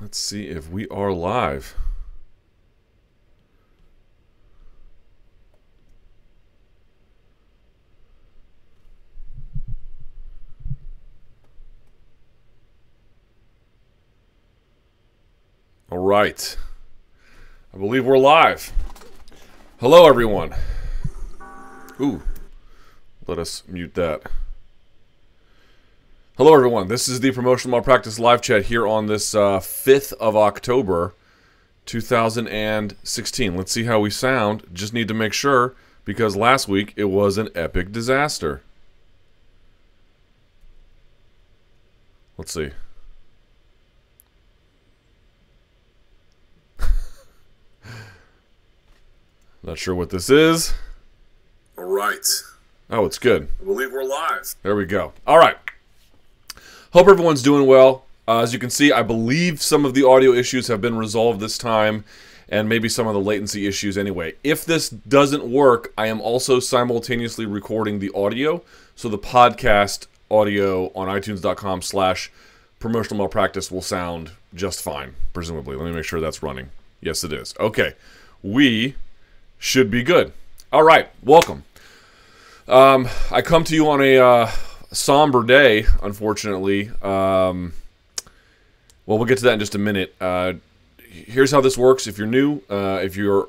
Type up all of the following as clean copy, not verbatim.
Let's see if we are live. All right. I believe we're live. Hello, everyone. Ooh, let us mute that. Hello, everyone. This is the Promotional Malpractice live chat here on this 5th of October, 2016. Let's see how we sound. Just need to make sure, because last week it was an epic disaster. Let's see. Not sure what this is. All right. Oh, it's good. I believe we're live. There we go. All right. Hope everyone's doing well. As you can see, I believe some of the audio issues have been resolved this time, and maybe some of the latency issues anyway. If this doesn't work, I am also simultaneously recording the audio, so the podcast audio on iTunes.com/promotional malpractice will sound just fine, presumably. Let me make sure that's running. Yes, it is. Okay. We should be good. All right, welcome. I come to you on a somber day, unfortunately. Well, we'll get to that in just a minute. Here's how this works. If you're new, if you're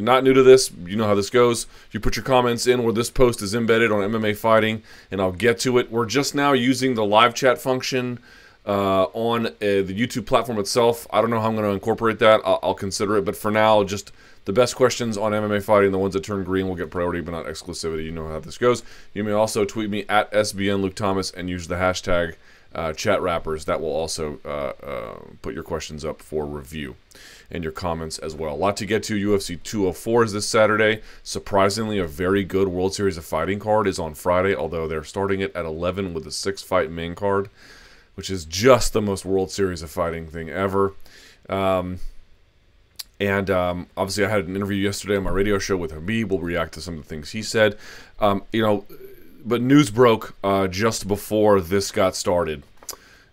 not new to this, you know how this goes. You put your comments in where this post is embedded on MMA Fighting, and I'll get to it. We're just now using the live chat function on the YouTube platform itself. I don't know how I'm going to incorporate that. I'll consider it, but for now, just the best questions on MMA Fighting, the ones that turn green, will get priority, but not exclusivity. You know how this goes. You may also tweet me at SBNLukeThomas and use the hashtag #ChatRappers. That will also put your questions up for review and your comments as well. A lot to get to. UFC 204 is this Saturday. Surprisingly, a very good World Series of Fighting card is on Friday, although they're starting it at 11 with a 6-fight main card, which is just the most World Series of Fighting thing ever. Obviously, I had an interview yesterday on my radio show with Khabib. We'll react to some of the things he said. But news broke just before this got started,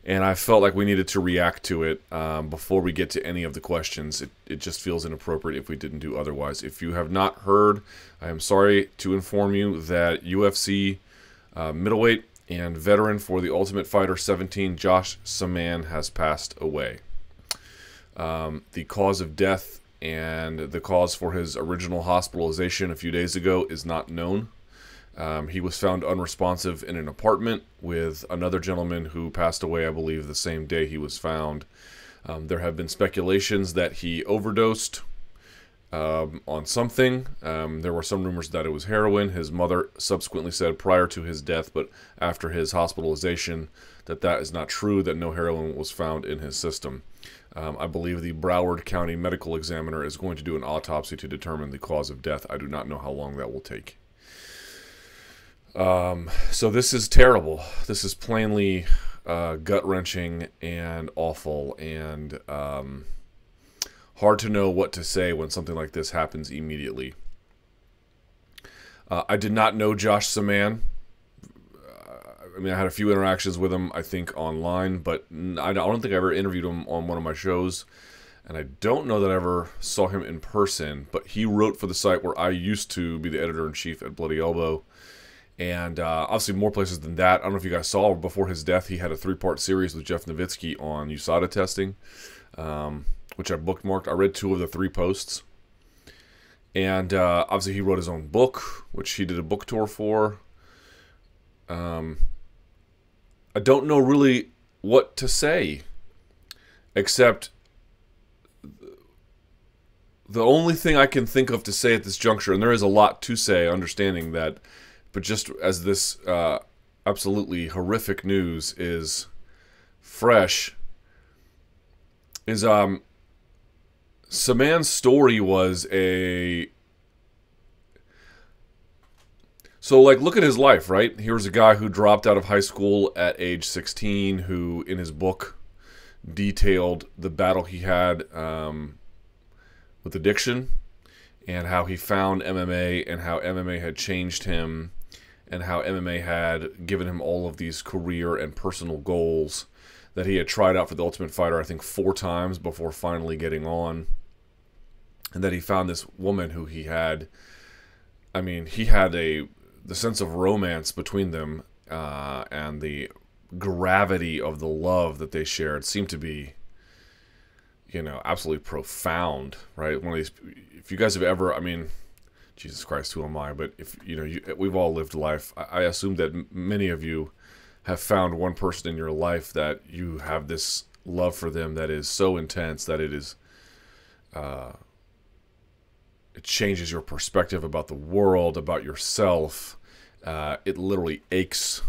and I felt like we needed to react to it before we get to any of the questions. It just feels inappropriate if we didn't do otherwise. If you have not heard, I am sorry to inform you that UFC middleweight and veteran for The Ultimate Fighter 17, Josh Samman, has passed away. The cause of death and the cause for his original hospitalization a few days ago is not known. He was found unresponsive in an apartment with another gentleman who passed away, I believe, the same day he was found. There have been speculations that he overdosed on something. There were some rumors that it was heroin. His mother subsequently said prior to his death, but after his hospitalization, that is not true, that no heroin was found in his system. I believe the Broward County Medical Examiner is going to do an autopsy to determine the cause of death. I do not know how long that will take. So this is terrible. This is plainly gut-wrenching and awful, and hard to know what to say when something like this happens immediately. I did not know Josh Samman. I mean, I had a few interactions with him, I think, online, but I don't think I ever interviewed him on one of my shows, and I don't know that I ever saw him in person, but he wrote for the site where I used to be the editor-in-chief at Bloody Elbow, and obviously more places than that. I don't know if you guys saw, before his death, he had a 3-part series with Jeff Nowitzki on USADA testing, which I bookmarked. I read 2 of the 3 posts, and obviously he wrote his own book, which he did a book tour for. I don't know really what to say, except the only thing I can think of to say at this juncture, and there is a lot to say, understanding that, but just as this absolutely horrific news is fresh, is Samman's story was like, look at his life, right? Here's a guy who dropped out of high school at age 16, who in his book detailed the battle he had with addiction, and how he found MMA, and how MMA had changed him, and how MMA had given him all of these career and personal goals that he had tried out for The Ultimate Fighter, I think, 4 times before finally getting on. And that he found this woman who he had, I mean, he had the sense of romance between them, and the gravity of the love that they shared seemed to be, you know, absolutely profound, right? One of these, if you guys have ever, I mean, Jesus Christ, who am I? But if, you know, we've all lived life. I assume that many of you have found one person in your life that you have this love for them that is so intense that it is, it changes your perspective about the world, about yourself. It literally aches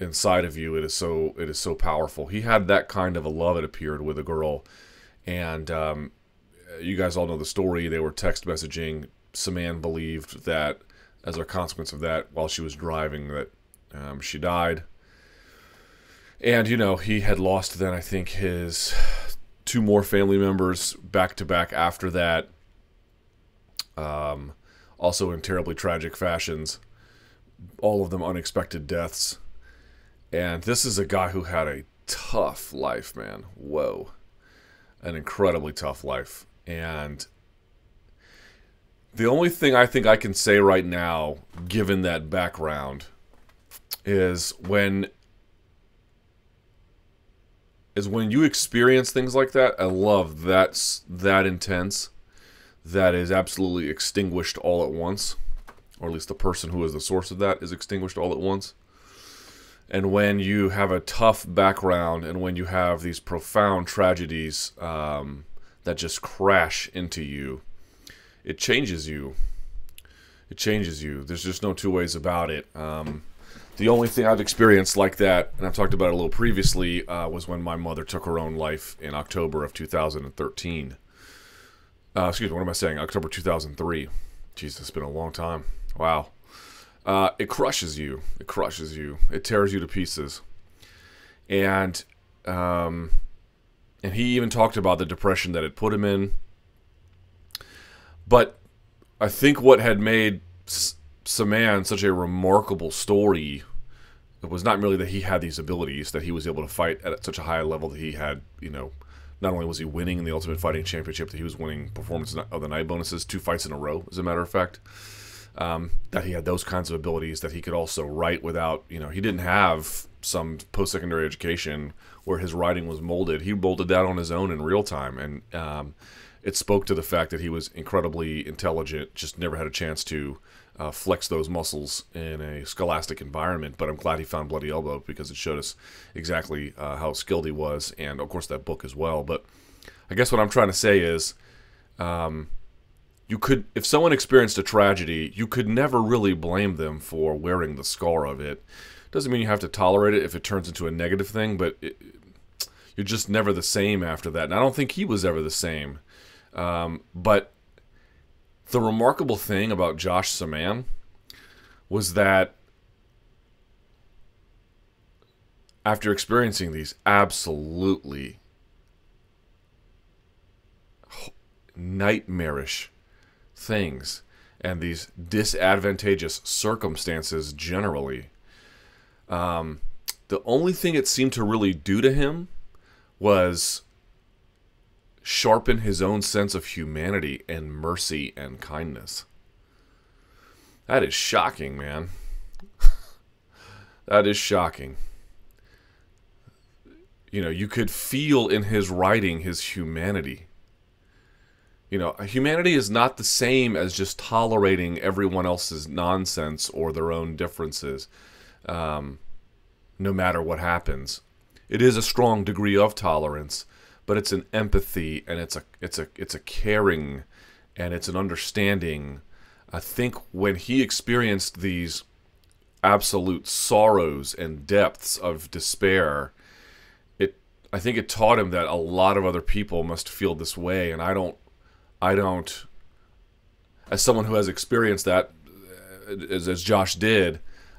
inside of you. It is so powerful. He had that kind of a love, it appeared, with a girl. And you guys all know the story. They were text messaging. Samman believed that as a consequence of that, while she was driving, that she died. And, you know, he had lost then, I think, his 2 more family members back-to-back after that. Also in terribly tragic fashions, all of them unexpected deaths. And this is a guy who had a tough life, man. Whoa. An incredibly tough life. And the only thing I think I can say right now, given that background, is when you experience things like that, a love that's that intense, that is absolutely extinguished all at once, or at least the person who is the source of that is extinguished all at once. And when you have a tough background, and when you have these profound tragedies that just crash into you, it changes you. It changes you. There's just no 2 ways about it. The only thing I've experienced like that, and I've talked about it a little previously, was when my mother took her own life in October of 2013. Excuse me, what am I saying? October 2003. Jesus, it's been a long time. Wow. It crushes you. It crushes you. It tears you to pieces. And he even talked about the depression that it put him in. But I think what had made Samman such a remarkable story, it was not merely that he had these abilities, that he was able to fight at such a high level that he had, you know, not only was he winning in the Ultimate Fighting Championship, that he was winning Performance of the Night bonuses, 2 fights in a row, as a matter of fact. That he had those kinds of abilities, that he could also write without, you know, he didn't have some post-secondary education where his writing was molded. He molded that on his own in real time, and it spoke to the fact that he was incredibly intelligent, just never had a chance to flex those muscles in a scholastic environment. But I'm glad he found Bloody Elbow, because it showed us exactly how skilled he was, and of course that book as well. But I guess what I'm trying to say is, you could, if someone experienced a tragedy, you could never really blame them for wearing the scar of it. Doesn't mean you have to tolerate it if it turns into a negative thing, but you're just never the same after that. And I don't think he was ever the same. But the remarkable thing about Josh Samman was that after experiencing these absolutely nightmarish things and these disadvantageous circumstances generally, the only thing it seemed to really do to him was sharpen his own sense of humanity and mercy and kindness. That is shocking, man. That is shocking. You know, you could feel in his writing his humanity. You know, humanity is not the same as just tolerating everyone else's nonsense or their own differences, no matter what happens. It is a strong degree of tolerance, but it's an empathy, and it's a caring, and it's an understanding. I think when he experienced these absolute sorrows and depths of despair, I think it taught him that a lot of other people must feel this way. And I don't, as someone who has experienced that, as Josh did,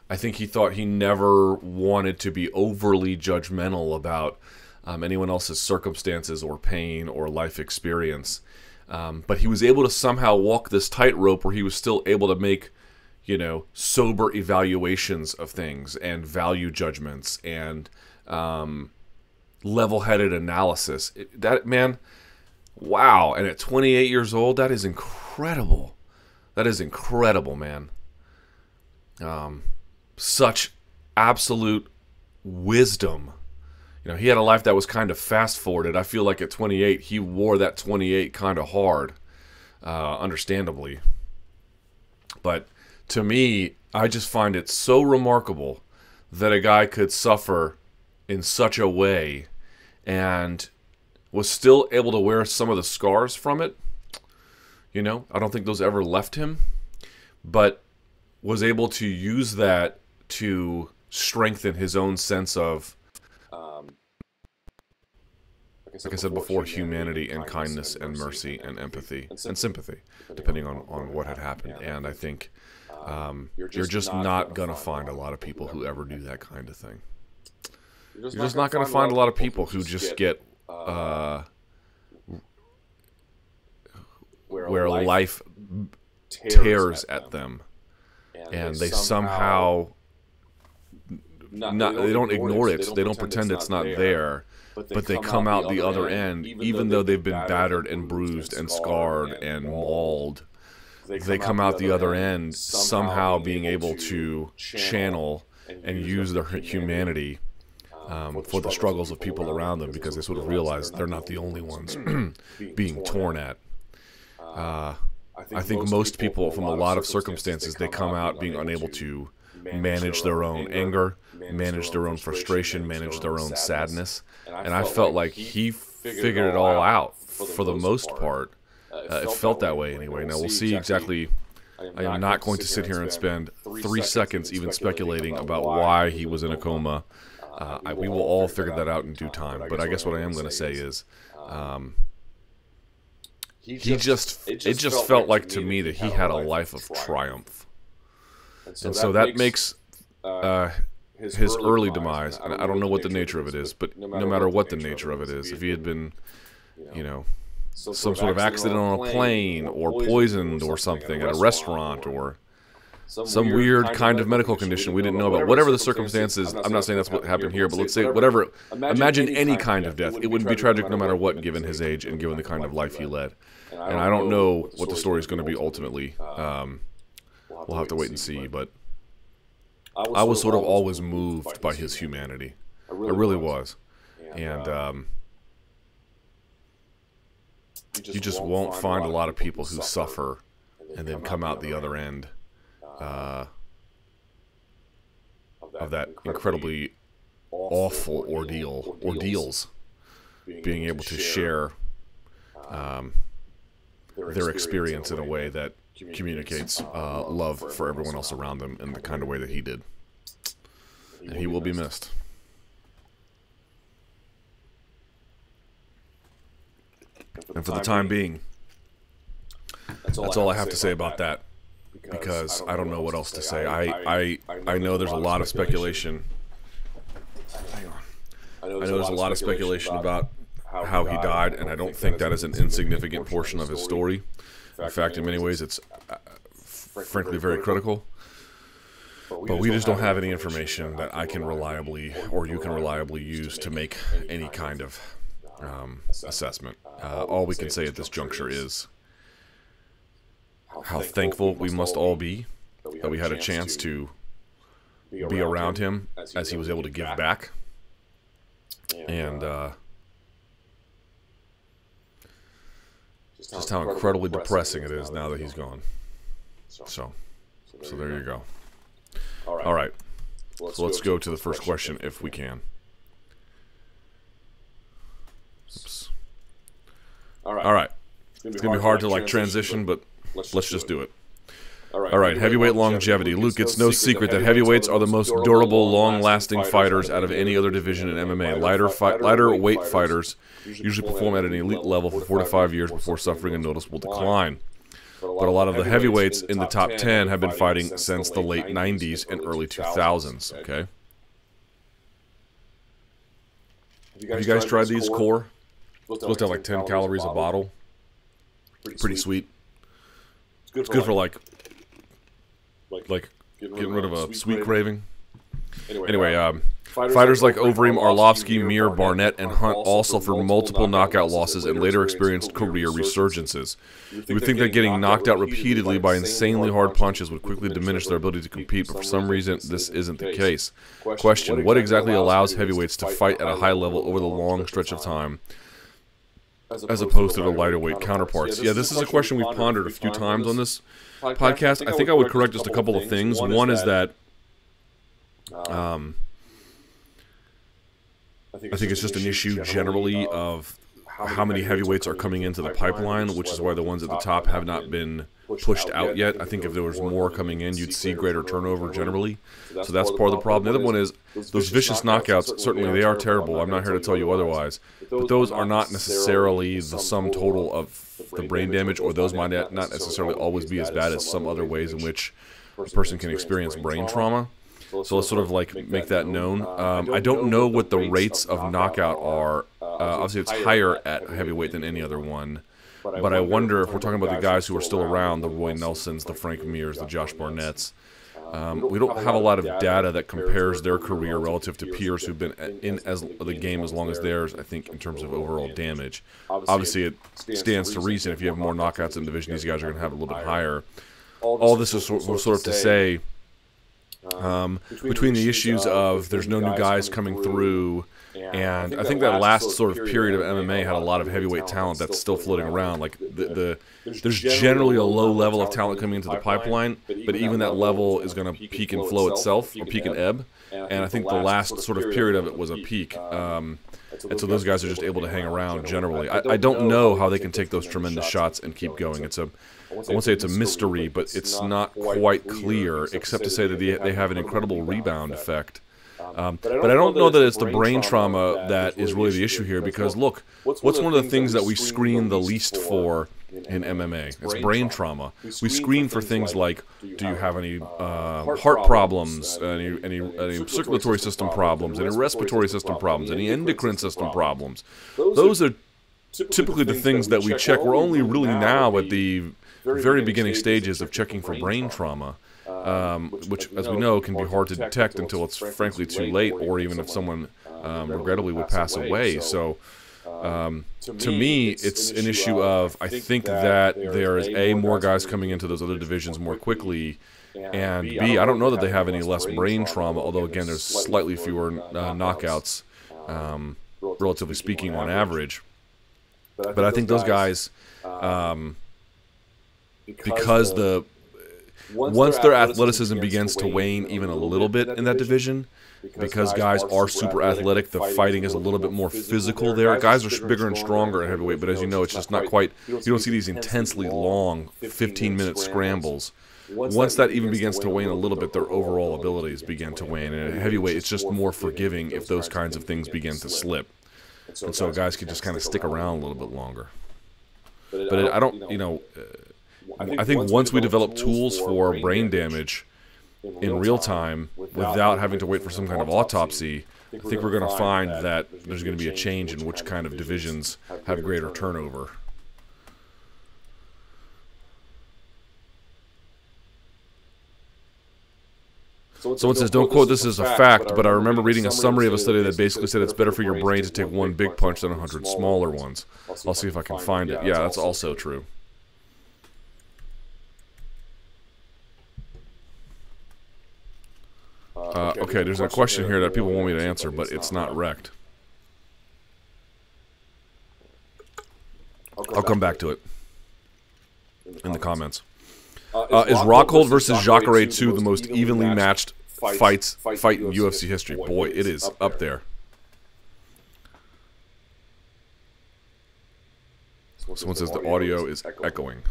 I think he thought he never wanted to be overly judgmental about anyone else's circumstances or pain or life experience. But he was able to somehow walk this tightrope where he was still able to make, you know, sober evaluations of things and value judgments and level-headed analysis. That man, wow. And at 28 years old, that is incredible. That is incredible, man. Such absolute wisdom. You know, he had a life that was kind of fast-forwarded. I feel like at 28, he wore that 28 kind of hard, understandably. But to me, I just find it so remarkable that a guy could suffer in such a way and was still able to wear some of the scars from it. You know, I don't think those ever left him, but was able to use that to strengthen his own sense of, like I said before, humanity and kindness and mercy and empathy and sympathy, depending on what had happened. And I think you're just not going to find a lot of people who ever do that kind of thing. You're just not going to find a lot of people who just get where life tears at them, and they somehow they don't ignore it. They don't pretend it's not there, but they come out the other end, even though they've been battered and bruised and scarred and mauled. They come out the other end somehow being able to channel and use their humanity for the struggles of people around them, because they sort of realize they're not the only ones being torn at. I think most people, from a lot of circumstances, they come out being unable to manage their own anger, manage their own frustration, manage their own sadness. And I felt like he figured it all out for the most part. It felt that way anyway. Now we'll see exactly. I am not going to sit here and spend 3 seconds even speculating about why he was in a coma. We will all figure that out in due time. But I guess what I am going to say is, it just felt like to me that he had a life of triumph. And so that makes his early demise, and I don't know what the nature of it is, but no matter what the nature of it is, if he had been, you know, some sort of accident on a plane, or poisoned or something at a restaurant, or some weird kind of medical condition we didn't know about, whatever the circumstances, I'm not saying that's what happened here, but let's say whatever, imagine any kind of death. It would be tragic no matter what, given his age and given the kind of life he led. And I don't know what the story is going to be ultimately. We'll have to wait and see, but I was sort of always moved by his humanity. I really was. And you just won't find a lot of people who suffer and then come out the other end of that incredibly awful ordeals, being able to share their experience in a way that communicates love for everyone else around them in the kind of way that he did. And he will be missed. And for the time being, that's all I have to say about that, because I don't know what else to say. I know there's a lot of speculation. Hang on. I know there's a lot of speculation about how he died, and I don't think that is an insignificant portion of his story. In fact, in many ways, it's frankly very critical. But we just don't have any information that I can reliably, or you can reliably, use to make any kind of assessment. All we can say at this juncture is how thankful we must all be that we had a chance to be around him as he was able to give back. And just how incredibly depressing it is now that he's gone. So there you go. All right. So let's go to the first question if we can. Oops. All right. It's going to be hard to like transition, but let's just do it. All right. Heavyweight longevity. Luke, it's no secret that heavyweights are the most durable, long-lasting fighters out of any other division in MMA. Lighter weight fighters usually perform at an elite level for 4 to 5 years before suffering a noticeable decline. But a lot of the heavyweights in the top 10 have been fighting since the late 90s and early 2000s. Okay. Have you guys tried these core? Supposed to have like 10 calories a bottle. Pretty sweet. It's good for like getting rid of a sweet craving. Fighters like Overeem, Arlovski, Mir, Barnett, and Hunt all suffered multiple knockout losses and later experienced career resurgences. You would think that getting knocked out repeatedly by insanely hard punches would quickly diminish their ability to compete, but for some reason, this isn't the case. Question: what exactly allows heavyweights to fight at a high level over the long stretch of time, as opposed to the lighter weight counterparts? Yeah, this is a question we've pondered a few times on this podcast. I think I would correct just a couple of things. One is that I think it's just an issue generally of how many heavyweights are coming into the pipeline, which is why the ones at the top have not been pushed out yet. I think if there was more coming in, you'd see greater turnover generally. So that's part of the problem. The other one is those vicious knockouts, certainly they are terrible. I'm not here to tell you otherwise. But those are not necessarily the sum total of the brain damage, or those might not necessarily always be as bad as some other ways in which a person can experience brain trauma. So let's sort of like make that known. I don't know what the rates of knockout are. Obviously, it's higher at heavyweight than any other one. But I wonder if we're talking about the guys who are still around, the Roy Nelsons, the Frank Mears, the Josh Barnetts. We don't have a lot of data that compares their career relative to peers who've been in the game as long as theirs, I think, in terms of overall damage. Obviously, it stands to reason if you have more knockouts in the division, these guys are going to have a little bit higher. All this is sort of to say, between the issues of there's no new guys coming through, and I think that last sort of period of MMA had a lot of heavyweight talent that's still floating around. Like there's generally a low level of talent coming into the pipeline, but even that level is going to peak and flow itself, or peak and ebb. And I think the last sort of period of it was a peak. And so those guys are just able to hang around generally. I don't know how they can take those tremendous shots and keep going. I won't say it's a mystery, but it's not quite clear, except to say that they have an incredible rebound effect. But I don't know that it's the brain trauma that is really the issue here, because look, what's one of the things that we screen the least for in MMA? It's brain trauma. We screen for things like, do you have any heart problems, any circulatory system problems, any respiratory system problems, any endocrine system problems. Those are typically the things that we check. We're only really now at the very beginning stages of checking for brain trauma, which, as we know, can be hard to detect until it's frankly too late, or even if someone regrettably would pass away. So to me, it's an issue of, I think that there is A, more guys coming into those other divisions more quickly, and B, I don't know that they have any less brain trauma, although again, there's slightly fewer knockouts, relatively speaking, on average. But I think those guys, because once their athleticism begins to wane even a little bit in that division, because guys are super athletic, the fighting is a little bit more physical there. Guys are bigger and stronger at heavyweight, but as you know, it's just not quite, you don't see these intensely long 15-minute scrambles. Once that even begins to wane a little bit, their overall abilities begin to wane. And at heavyweight, it's just more forgiving if those kinds of things begin to slip. And so guys can just kind of stick around a little bit longer. But I don't, you know... I think once we develop tools for brain damage in real time without having to wait for some kind of autopsy, I think we're going to find that there's going to be a change in which kind of divisions have greater turnover. Someone says, don't quote this as a fact, but I remember reading a summary of a study that basically said it's better for your brain to take one big punch than 100 smaller ones. I'll see if I can find it. Yeah, that's also true. Okay, there's a question here that people want me to answer, but it's not wrecked. I'll come back to it in the comments. Is Rockhold versus Jacare 2 the most evenly matched fight in UFC history? Boy, it is up there. Someone says the audio is echoing.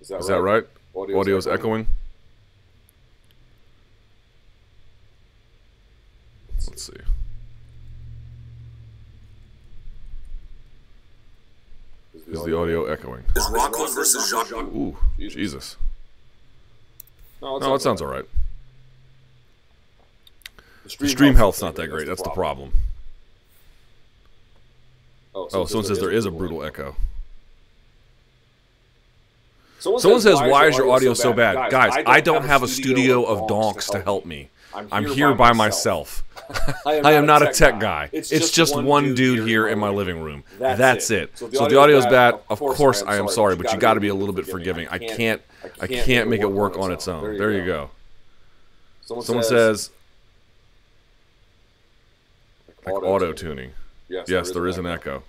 Is that right? Audio is echoing? Let's see. Is the audio echoing? Is Rockhold versus Jacare? Ooh, Jesus. No, it sounds all right. The stream health's not that great. That's the problem. Oh, someone says there is a brutal echo. Someone says, why is your audio so bad? Guys, I don't have a studio of donks to help me. I'm here by myself. I am not a tech guy. It's just one dude here in my living room. That's it. So the audio is bad. Of course, I am sorry, but you got to be a little bit forgiving. I can't make it work on its own. There you go. Someone says, like auto tuning. Yes, there is an echo.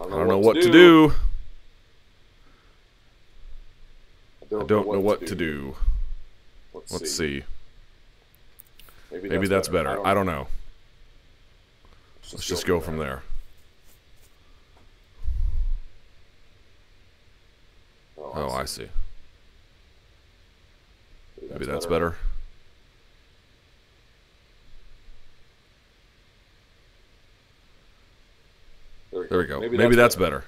I don't know what to do. I don't know what to do. Let's see. Maybe that's better. I don't know. Let's just go from there. Oh, I see. Maybe that's better. There we go. Maybe that's better.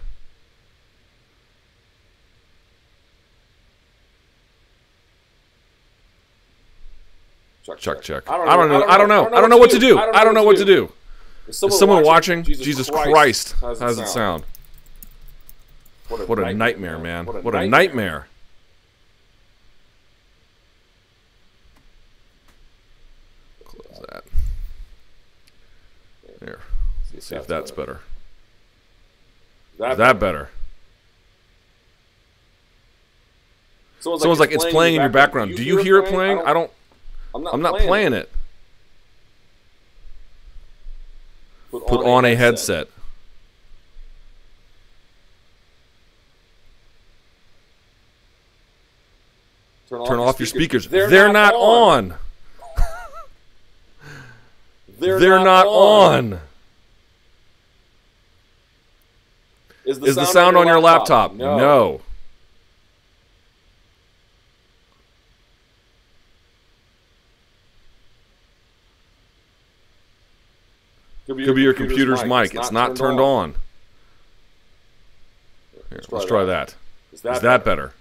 Check. I don't know what to do. I don't know what to do. Is someone watching? Jesus Christ. How does it sound? What a nightmare, man. What a nightmare. Close that. There. Let's see if that's better. Is that better? Someone's like, it's playing in your background. Do you hear it playing? I don't. I'm not playing it. Put on a headset. Turn off your speakers. They're not on. They're not on. Is the sound on your laptop? No. Could be your computer's mic. It's not turned on. Here, let's try that. Is that better?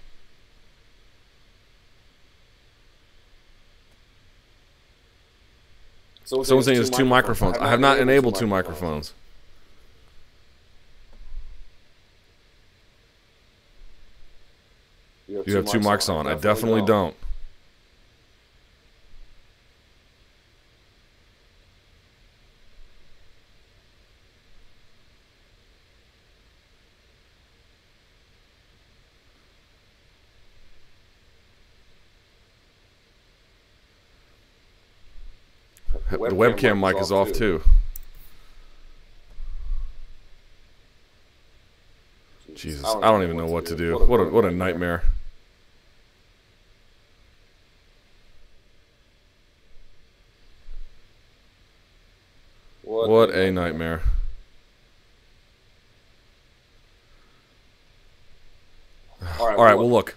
Someone's saying there's two microphones. I have not enabled two microphones. You have two mics on. I definitely don't. The webcam mic is off too. Jesus, I don't even know what to do. What a nightmare. What a nightmare. All right, well look.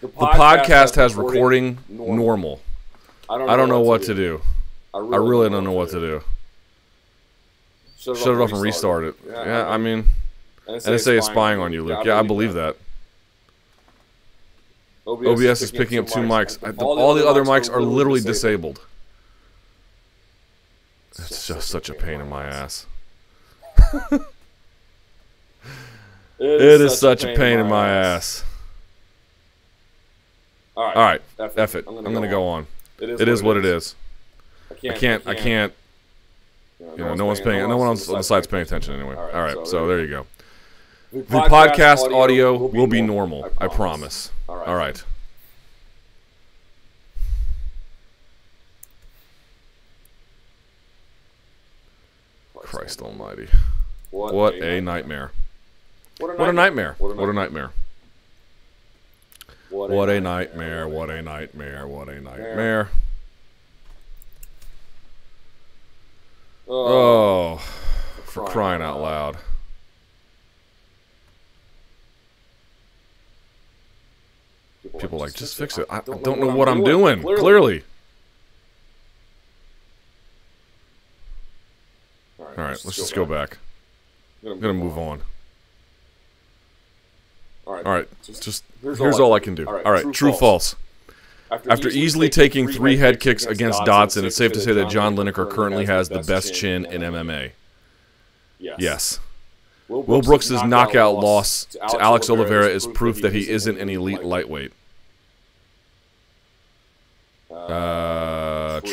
The podcast has recording normal. I don't know what to do. I really don't know what to do. Shut it off and restart it. Yeah, I mean, and they say it's spying on you, Luke. Yeah, I believe that. OBS is picking up two mics. All the other mics are literally disabled. It's just such a pain in my ass. It is such a pain in my ass. All right, F it. I'm going to go on. It is what it is. I can't. You know, no one on the side's paying attention anyway. All right, so there you go. The podcast audio will be normal. I promise. All right. Christ Almighty! What a nightmare! What a nightmare! What a nightmare! What a nightmare! What a nightmare! What a nightmare! Oh, for crying out loud. People are like, just fix it. I don't know what I'm doing, clearly. All right, let's just go back. I'm going to move on. All right, just here's all I can do. All right, true, false. After easily taking three head kicks against Dodson, it's safe to say that John Lineker currently has the best chin in MMA. Yes. Will Brooks' knockout loss to Alex Oliveira is proof that he isn't an elite lightweight.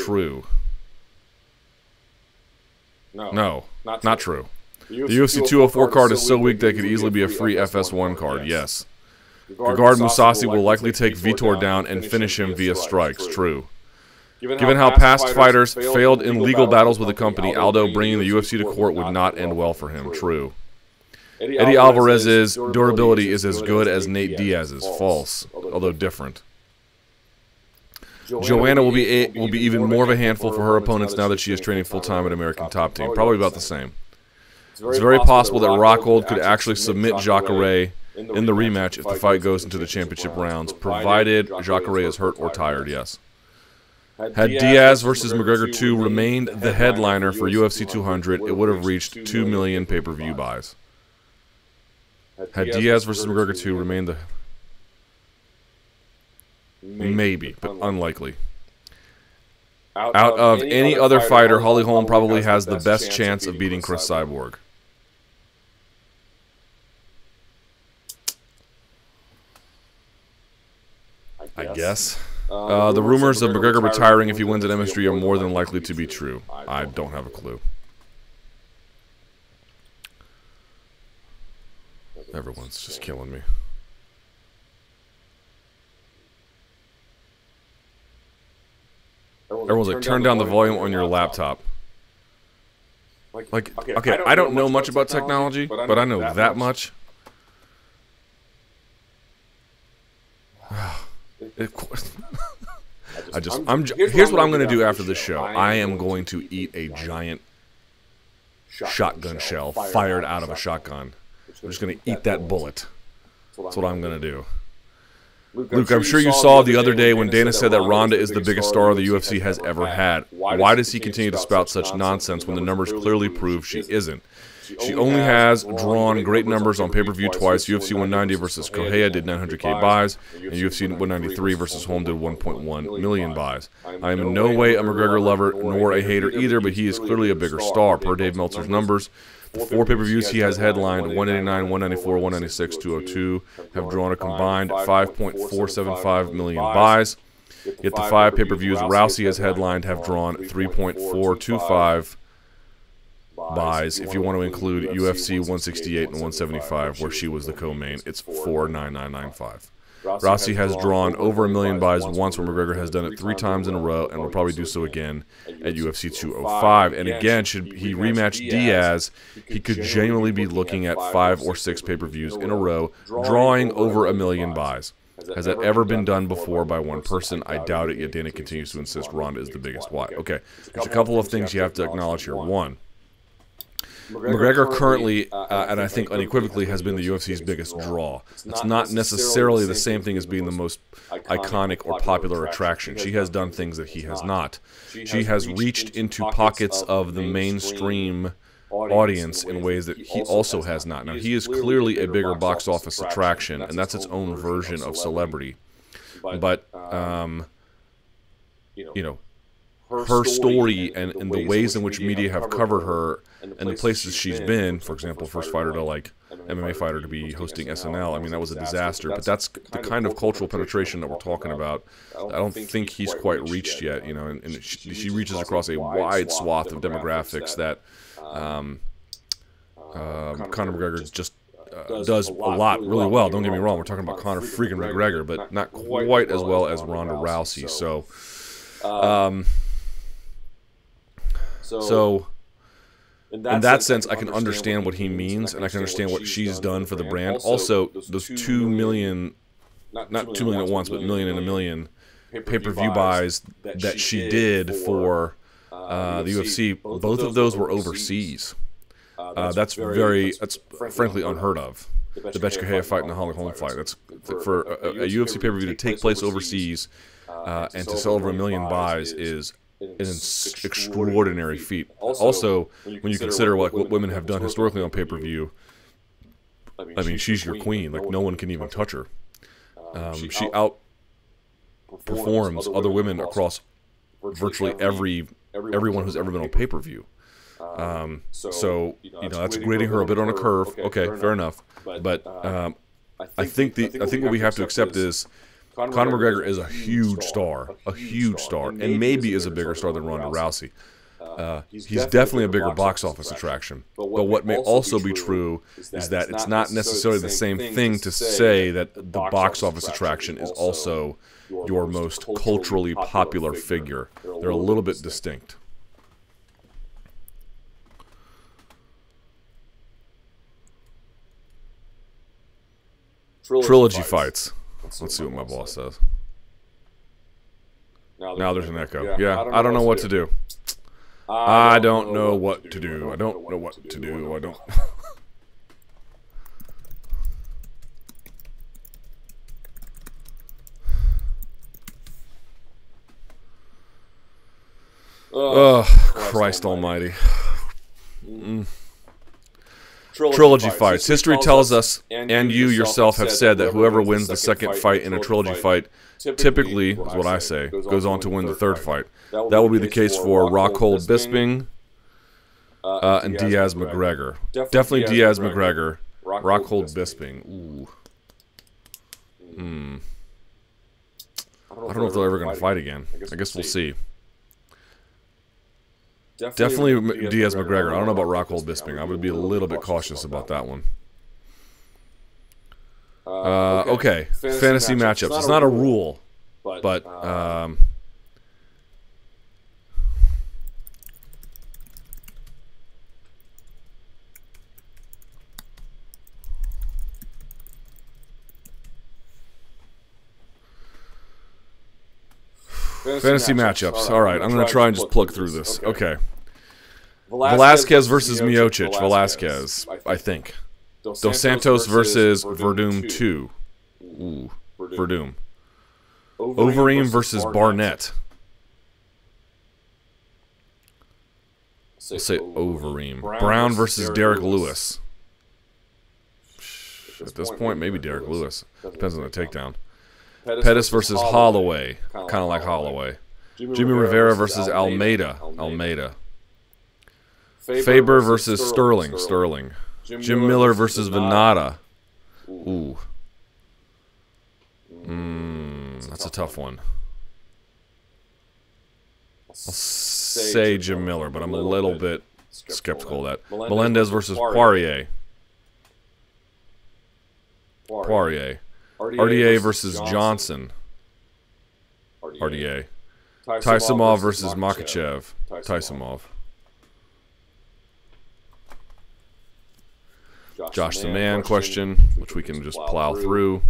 True. No, not true. The UFC 204 card is so weak that it could easily be a free FS1 card, yes. Gegard Mousasi will likely take Vitor down and finish him via strikes, true. Given how past fighters failed in legal battles with the company, Aldo bringing the UFC to court would not end well for him, true. Eddie Alvarez's durability is as good as Nate Diaz's, false, although different. Joanna will be even more of a handful for her opponents now that she is training full-time at American Top Team. Probably about the same. It's very possible that Rockhold could actually submit Jacare in the rematch if the fight goes into the championship rounds, provided Jacare is hurt or tired, yes. Had Diaz versus McGregor 2 remained the headliner for UFC 200, it would have reached 2 million pay-per-view buys. Had Diaz versus McGregor 2 remained the... Maybe, but unlikely. Out of any other fighter, Holly Holm probably has the best chance of beating Chris Cyborg. I guess. The rumors of McGregor retiring if he wins at MSG are more than likely to be true. I don't have a clue. Everyone's just killing me. Everyone's like, turn down the volume on your laptop. Like, okay, I don't know much about technology, but I know that much. Here's what I'm going to do after this show. I am going to eat a giant shotgun shell fired out of a shotgun. I'm just going to eat that bullet. That's what I'm going to do. Luke, I'm sure you saw the other day when Dana said that Ronda is the biggest star the UFC has ever had. Why does he continue to spout such nonsense when the numbers clearly prove she isn't? She only has drawn great numbers on pay-per-view twice. UFC 190 versus Kohea did 900K buys, and UFC 193 versus Holm did 1.1 million buys. I am in no way a McGregor lover nor a hater either, but he is clearly a bigger star per Dave Meltzer's numbers. The 4 pay-per-views he has headlined, 189, 194, 196, 202, have drawn a combined 5.475 million buys. Yet the 5 pay-per-views Rousey has headlined have drawn 3.425 buys. If you want to include UFC 168 and 175, where she was the co-main, it's 4.9995. Rousey has drawn over a million buys once, where McGregor has done it 3 times in a rorow and will probably do so again at UFC 205. And again, should he rematch Diaz, he could genuinely be looking at 5 or 6 pay-per-views in a row, drawing over a million buys. Has that ever been done before by one person? I doubt it, yet Dana continues to insist Ronda is the biggest. Why? Okay, there's a couple of things you have to acknowledge here. One, McGregor currently, and I think unequivocally, has been the UFC's biggest draw. That's not necessarily the same thing as being the most iconic or popular attraction. She has done things that he has not. She has reached into pockets of the mainstream audience in ways that he also has not. Now, he is clearly a bigger box office attraction, and that's its own version of celebrity. But, you know, her story and the ways in which media have covered her and the places she's been, for example, first fighter to like MMA fighter to be hosting SNL, I mean, that was a disaster, but that's the kind of cultural penetration that we're talking about. I don't think he's quite reached yet, you know, and she reaches across a wide swath of demographics that Conor McGregor just does a lot really well. Don't get me wrong, we're talking about Conor freaking McGregor, but not quite as well as Ronda Rousey, so... So, in that sense, I can understand what he means, and I can understand what she's done for the brand. Also, those 2 million, not 2 million at once, but million and a million pay-per-view buys that she did for the UFC, both of those were overseas. That's frankly unheard of. The Betchkehea fight and the Holly Holm fight. That's for a UFC pay-per-view to take place overseas and to sell over a million buys is an extraordinary feat. Also, when you consider what women have done historically on pay-per-view, I mean, she's your queen. Like, no one can even touch her. She outperforms other women across virtually everyone who's ever been on pay-per-view. So that's grading her a bit on a curve. Okay, fair enough. But I think what we have to accept is Conor McGregor is a huge star, and maybe is a bigger star than Ronda Rousey. He's definitely a bigger box office attraction. But what may also be true is that it's not necessarily the same thing to say that the box office attraction is also your most culturally popular figure. They're a little bit distinct. Trilogy fights. Let's see what my boss says. Now there's an echo. Yeah, I don't know what to do. I don't know what to do. I don't know what to do. I don't. Oh, Christ Almighty. Trilogy fights. History tells us, and you yourself have said, that whoever wins the second fight in a trilogy fight typically, is what I say, goes on to win the third fight. That will be the case for Rockhold Bisping and Diaz McGregor. Definitely Diaz McGregor. Rockhold Bisping. Ooh. I don't know if they're ever going to fight again. I guess we'll see. Definitely Diaz McGregor. I don't know about Rockhold Bisping. I would be a little bit cautious about that one. Okay. Fantasy matchups. It's not a rule, but fantasy matchups. All right, I'm going to try and just plug through this. Okay. Velasquez versus Miocic. Velasquez, I think. Dos Santos versus Werdum 2. Ooh, Werdum. Overeem versus Barnett. I'll say Overeem. Brown versus Derek Lewis. At this point, maybe Derek Lewis. Depends on the takedown. Pettis versus Holloway. Kind of like Holloway. Jimmy Rivera versus Almeida. Faber versus Sterling. Jim Miller versus Venata. Ooh. That's a tough one. I'll say Jim Miller, but I'm a little bit skeptical of that. Melendez versus Poirier. RDA versus Johnson. RDA. Tysimov versus Makachev. Tysimov. Josh Samman question, which we can just plow through.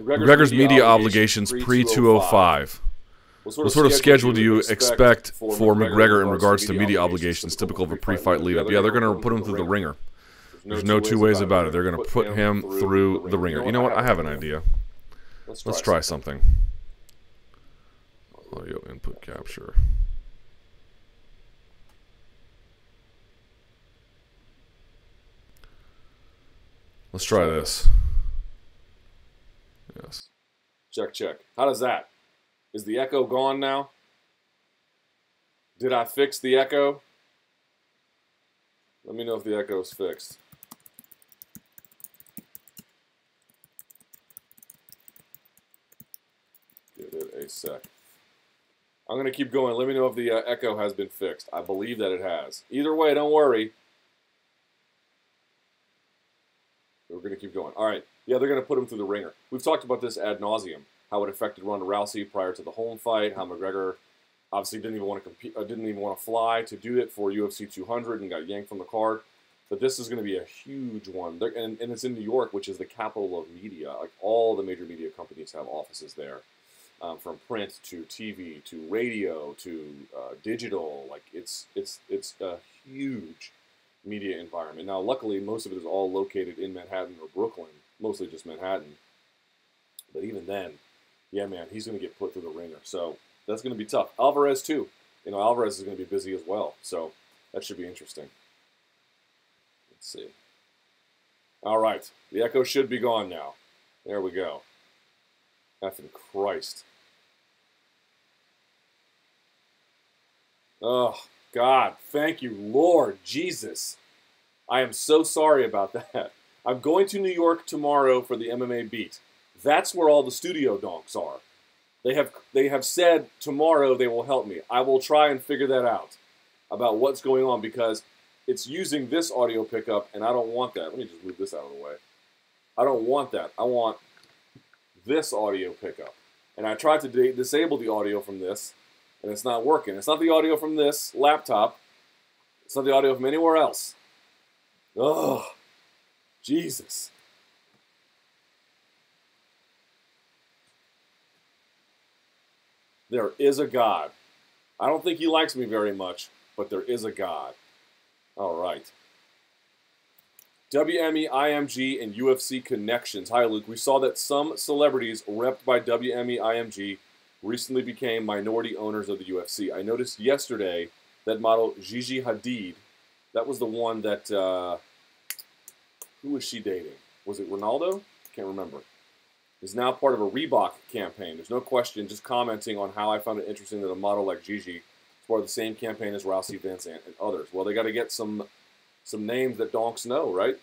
McGregor's media obligations pre-205. What sort of schedule do you expect for McGregor in regards to media obligations typical of a pre-fight lead-up? Yeah, they're going to put him through the ringer. There's no two ways about it. They're going to put him through the ringer. You know what? I have an idea. Let's try something. Audio input capture. Let's try this. Yes. Check, check. How does that? Is the echo gone now? Did I fix the echo? Let me know if the echo is fixed. Give it a sec. I'm going to keep going. Let me know if the echo has been fixed. I believe that it has. Either way, don't worry. We're going to keep going. All right. Yeah, they're going to put him through the ringer. We've talked about this ad nauseum, how it affected Ronda Rousey prior to the Holm fight, how McGregor obviously didn't even want to compete, didn't even want to fly to do it for UFC 200 and got yanked from the card. But this is going to be a huge one. And it's in New York, which is the capital of media. Like, all the major media companies have offices there, from print to TV to radio to digital. Like, it's a huge media environment. Now, luckily, most of it is all located in Manhattan or Brooklyn, mostly just Manhattan. But even then, yeah, man, he's going to get put through the ringer. So that's going to be tough. Alvarez, too. You know, Alvarez is going to be busy as well. So that should be interesting. Let's see. All right. The echo should be gone now. There we go. Effing Christ. Oh, God. Thank you, Lord Jesus. I am so sorry about that. I'm going to New York tomorrow for the MMA Beat. That's where all the studio donks are. They have said tomorrow they will help me. I will try and figure that out about what's going on because it's using this audio pickup and I don't want that. Let me just move this out of the way. I don't want that. I want this audio pickup. And I tried to disable the audio from this and it's not working. It's not the audio from this laptop. It's not the audio from anywhere else. Oh, Jesus. There is a God. I don't think he likes me very much, but there is a God. All right. WME, IMG, and UFC connections. Hi, Luke. We saw that some celebrities repped by WME, IMG recently became minority owners of the UFC. I noticed yesterday that model Gigi Hadid, that was the one that, who was she dating? Was it Ronaldo? Can't remember. Is now part of a Reebok campaign. There's no question, just commenting on how I found it interesting that a model like Gigi is part of the same campaign as Rousey, Van Zandt, and others. Well, they got to get some names that donks know, right?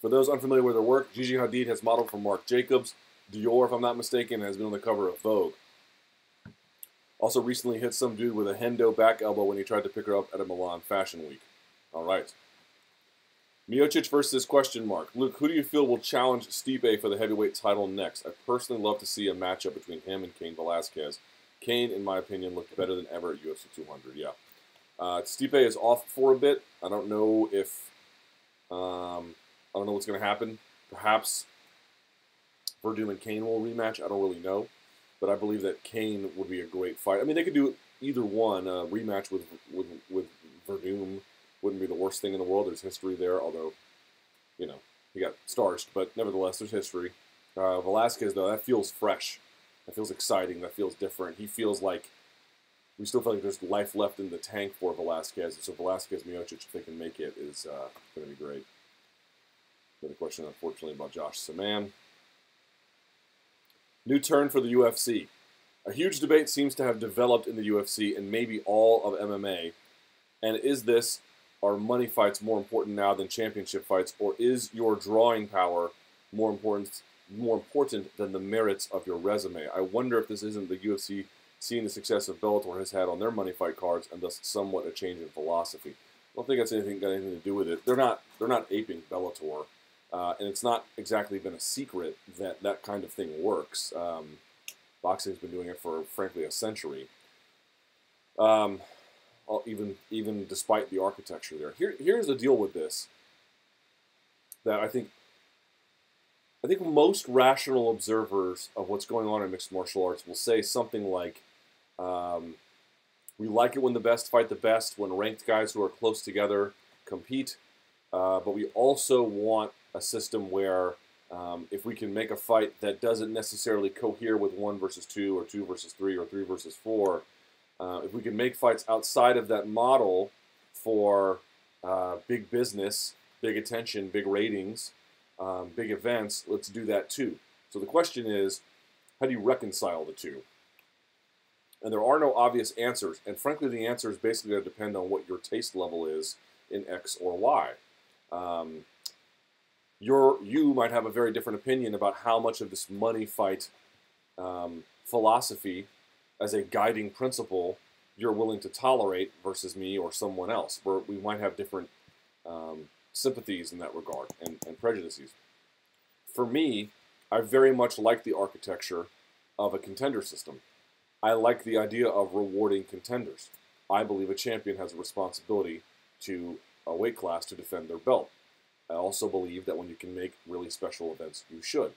For those unfamiliar with her work, Gigi Hadid has modeled for Marc Jacobs, Dior, if I'm not mistaken, and has been on the cover of Vogue. Also recently hit some dude with a Hendo back elbow when he tried to pick her up at a Milan Fashion Week. All right. Miocic versus question mark. Luke, who do you feel will challenge Stipe for the heavyweight title next? I personally love to see a matchup between him and Cain Velasquez. Cain, in my opinion, looked better than ever at UFC 200, yeah. Stipe is off for a bit. I don't know if... I don't know what's going to happen. Perhaps Werdum and Cain will rematch. I don't really know. But I believe that Cain would be a great fight. I mean, they could do either one. A rematch with Werdum wouldn't be the worst thing in the world. There's history there, although, you know, he got starched. But nevertheless, there's history. Velasquez, though, that feels fresh. That feels exciting. That feels different. He feels like we still feel like there's life left in the tank for Velasquez. So Velasquez, Miocic, if they can make it, is going to be great. Another question, unfortunately, about Josh Samman. New turn for the UFC. A huge debate seems to have developed in the UFC and maybe all of MMA. And is this... Are money fights more important now than championship fights, or is your drawing power more important than the merits of your resume? I wonder if this isn't the UFC seeing the success of Bellator has had on their money fight cards, and thus somewhat a change in philosophy. I don't think that's got anything to do with it. They're not aping Bellator, and it's not exactly been a secret that that kind of thing works. Boxing's been doing it for frankly a century. Even despite the architecture there. Here's the deal with this that I think most rational observers of what's going on in mixed martial arts will say something like, we like it when the best fight the best, when ranked guys who are close together compete, but we also want a system where if we can make a fight that doesn't necessarily cohere with 1 versus 2 or 2 versus 3 or 3 versus 4, if we can make fights outside of that model for big business, big attention, big ratings, big events, let's do that too. So the question is, how do you reconcile the two? And there are no obvious answers. And frankly, the answer is basically going to depend on what your taste level is in X or Y. You might have a very different opinion about how much of this money fight philosophy as a guiding principle you're willing to tolerate versus me or someone else, where we might have different sympathies in that regard and prejudices. For me, I very much like the architecture of a contender system. I like the idea of rewarding contenders. I believe a champion has a responsibility to a weight class to defend their belt. I also believe that when you can make really special events, you should.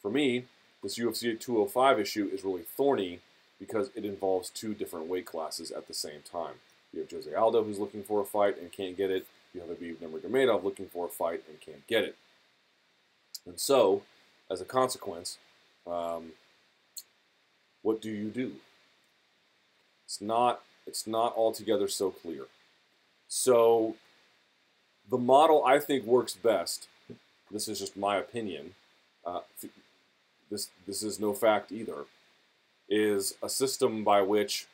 For me, this UFC 205 issue is really thorny because it involves 2 different weight classes at the same time. You have Jose Aldo who's looking for a fight and can't get it. You have Khabib Nurmagomedov looking for a fight and can't get it. And so, as a consequence, what do you do? It's not altogether so clear. So, the model I think works best, this is just my opinion, this is no fact either, is a system by which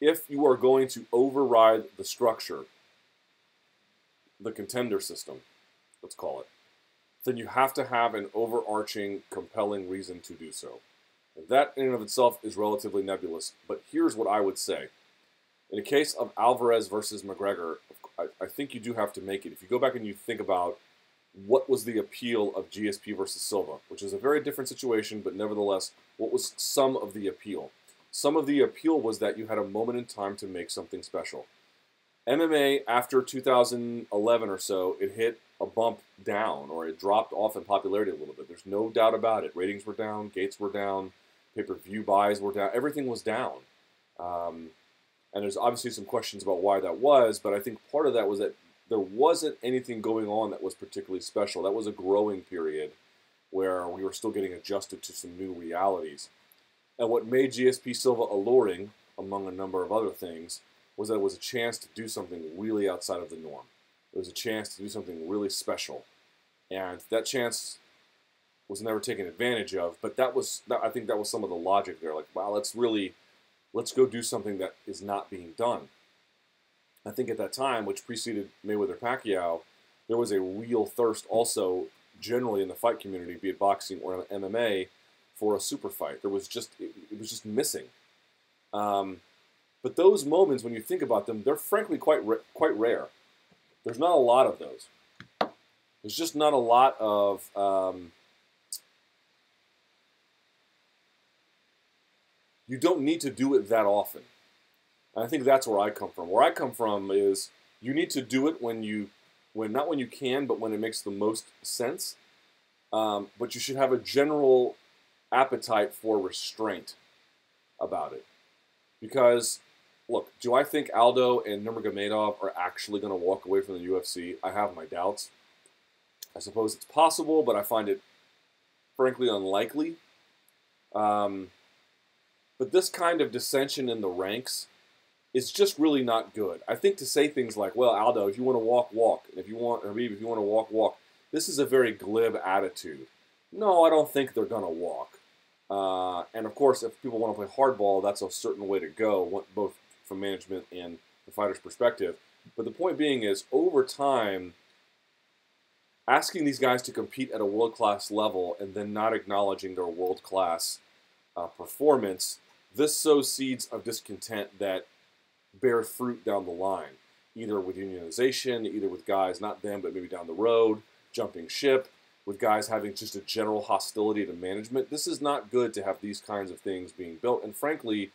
if you are going to override the structure, the contender system, let's call it, then you have to have an overarching, compelling reason to do so. And that in and of itself is relatively nebulous, but here's what I would say. In the case of Alvarez versus McGregor, I think you do have to make it. If you go back and you think about what was the appeal of GSP versus Silva, which is a very different situation, but nevertheless, what was some of the appeal? Some of the appeal was that you had a moment in time to make something special. MMA, after 2011 or so, it hit a bump down, or it dropped off in popularity a little bit. There's no doubt about it. Ratings were down, gates were down, pay-per-view buys were down, everything was down. And there's obviously some questions about why that was, but I think part of that was that there wasn't anything going on that was particularly special. That was a growing period where we were still getting adjusted to some new realities. And what made GSP Silva alluring, among a number of other things, was that it was a chance to do something really outside of the norm. It was a chance to do something really special. And that chance was never taken advantage of, but that was, I think that was some of the logic there. Like, wow, let's go do something that is not being done. I think at that time, which preceded Mayweather-Pacquiao, there was a real thirst also generally in the fight community, be it boxing or MMA, for a super fight. There was just, it was just missing. But those moments, when you think about them, they're frankly quite rare. There's not a lot of those. There's just not a lot of... you don't need to do it that often. And I think that's where I come from. Where I come from is you need to do it when you, not when you can, but when it makes the most sense. But you should have a general appetite for restraint about it. Because, look, do I think Aldo and Nurmagomedov are actually going to walk away from the UFC? I have my doubts. I suppose it's possible, but I find it, frankly, unlikely. But this kind of dissension in the ranks is just really not good. I think to say things like, well, Aldo, if you want to walk, walk. And if you want, Khabib, if you want to walk, walk. This is a very glib attitude. No, I don't think they're going to walk. And of course, if people want to play hardball, that's a certain way to go, both from management and the fighter's perspective. But the point being is, over time, asking these guys to compete at a world-class level and then not acknowledging their world-class performance, this sows seeds of discontent that bear fruit down the line, either with unionization, either with guys, not them, but maybe down the road, jumping ship, with guys having just a general hostility to management. This is not good to have these kinds of things being built. And frankly,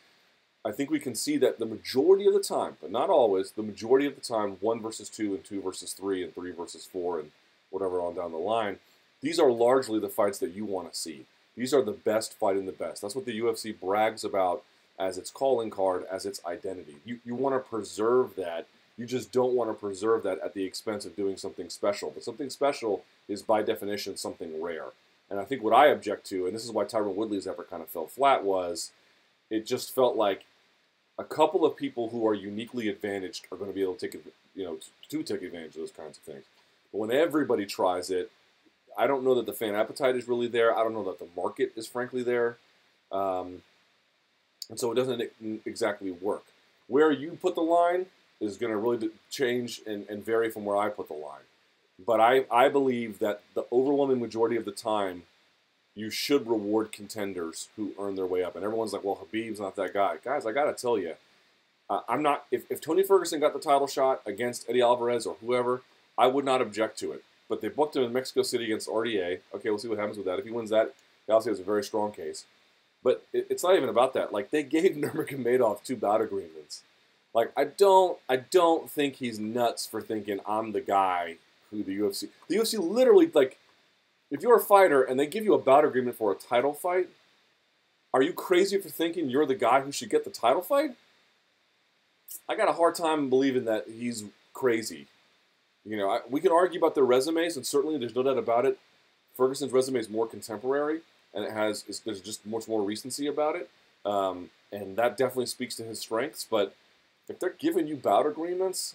I think we can see that the majority of the time, but not always, the majority of the time, 1 versus 2 and 2 versus 3 and 3 versus 4 and whatever on down the line, these are largely the fights that you want to see. These are the best fighting the best. That's what the UFC brags about as its calling card, as its identity. You want to preserve that. You just don't want to preserve that at the expense of doing something special. But something special is by definition something rare. And I think what I object to, and this is why Tyron Woodley's effort kind of fell flat, was it just felt like a couple of people who are uniquely advantaged are going to be able to take, to take advantage of those kinds of things. But when everybody tries it, I don't know that the fan appetite is really there. I don't know that the market is frankly there. And so it doesn't exactly work. Where you put the line is going to really change and vary from where I put the line. But I believe that the overwhelming majority of the time, you should reward contenders who earn their way up. And everyone's like, well, Khabib's not that guy. Guys, I got to tell you, I'm not. If Tony Ferguson got the title shot against Eddie Alvarez or whoever, I would not object to it. But they booked him in Mexico City against RDA. Okay, we'll see what happens with that. If he wins that, he obviously has a very strong case. But it's not even about that. Like, they gave Nurmagomedov 2 bout agreements. Like, I don't think he's nuts for thinking I'm the guy who the UFC... The UFC literally, like, if you're a fighter and they give you a bout agreement for a title fight, are you crazy for thinking you're the guy who should get the title fight? I got a hard time believing that he's crazy. You know, we can argue about their resumes, and certainly there's no doubt about it. Ferguson's resume is more contemporary, and it has there's just much more recency about it, and that definitely speaks to his strengths. But if they're giving you bout agreements,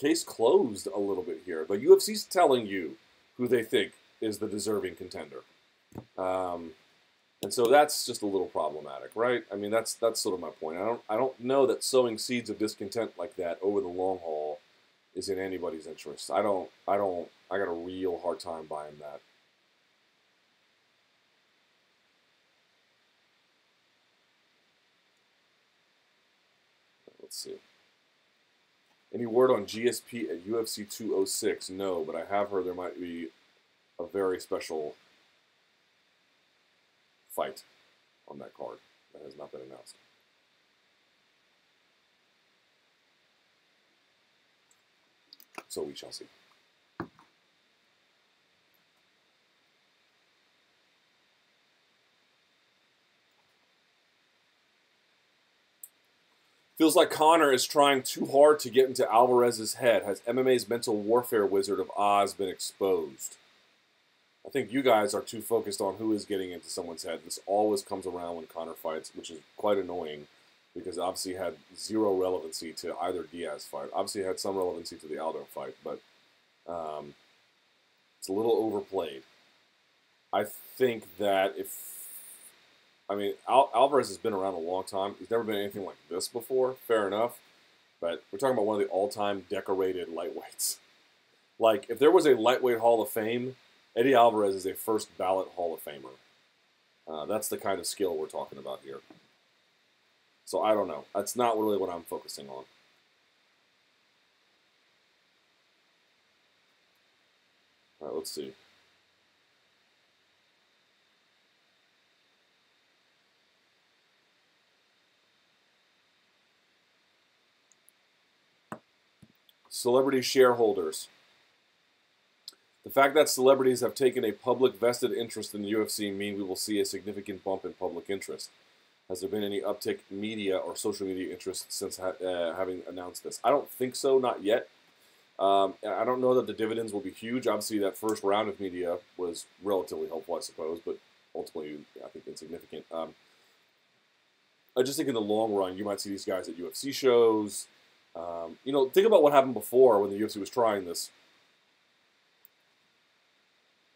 case closed a little bit here. But UFC's telling you who they think is the deserving contender. And so that's just a little problematic, right? I mean, that's sort of my point. I don't know that sowing seeds of discontent like that over the long haul is in anybody's interest. I got a real hard time buying that. Let's see. Any word on GSP at UFC 206? No, but I have heard there might be a very special fight on that card that has not been announced. So we shall see. Feels like Conor is trying too hard to get into Alvarez's head. Has MMA's mental warfare wizard of Oz been exposed? I think you guys are too focused on who is getting into someone's head. This always comes around when Conor fights, which is quite annoying because it obviously had zero relevancy to either Diaz fight. Obviously it had some relevancy to the Aldo fight, but it's a little overplayed. I think that Alvarez has been around a long time. He's never been anything like this before, fair enough. But we're talking about one of the all-time decorated lightweights. Like, if there was a lightweight Hall of Fame, Eddie Alvarez is a first ballot Hall of Famer. That's the kind of skill we're talking about here. So I don't know. That's not really what I'm focusing on. All right, let's see. Celebrity shareholders. The fact that celebrities have taken a public vested interest in the UFC means we will see a significant bump in public interest. Has there been any uptick in media or social media interest since having announced this? I don't think so, not yet. I don't know that the dividends will be huge. Obviously, that first round of media was relatively helpful, I suppose, but ultimately, I think insignificant. I just think in the long run, you might see these guys at UFC shows. Think about what happened before when the UFC was trying this.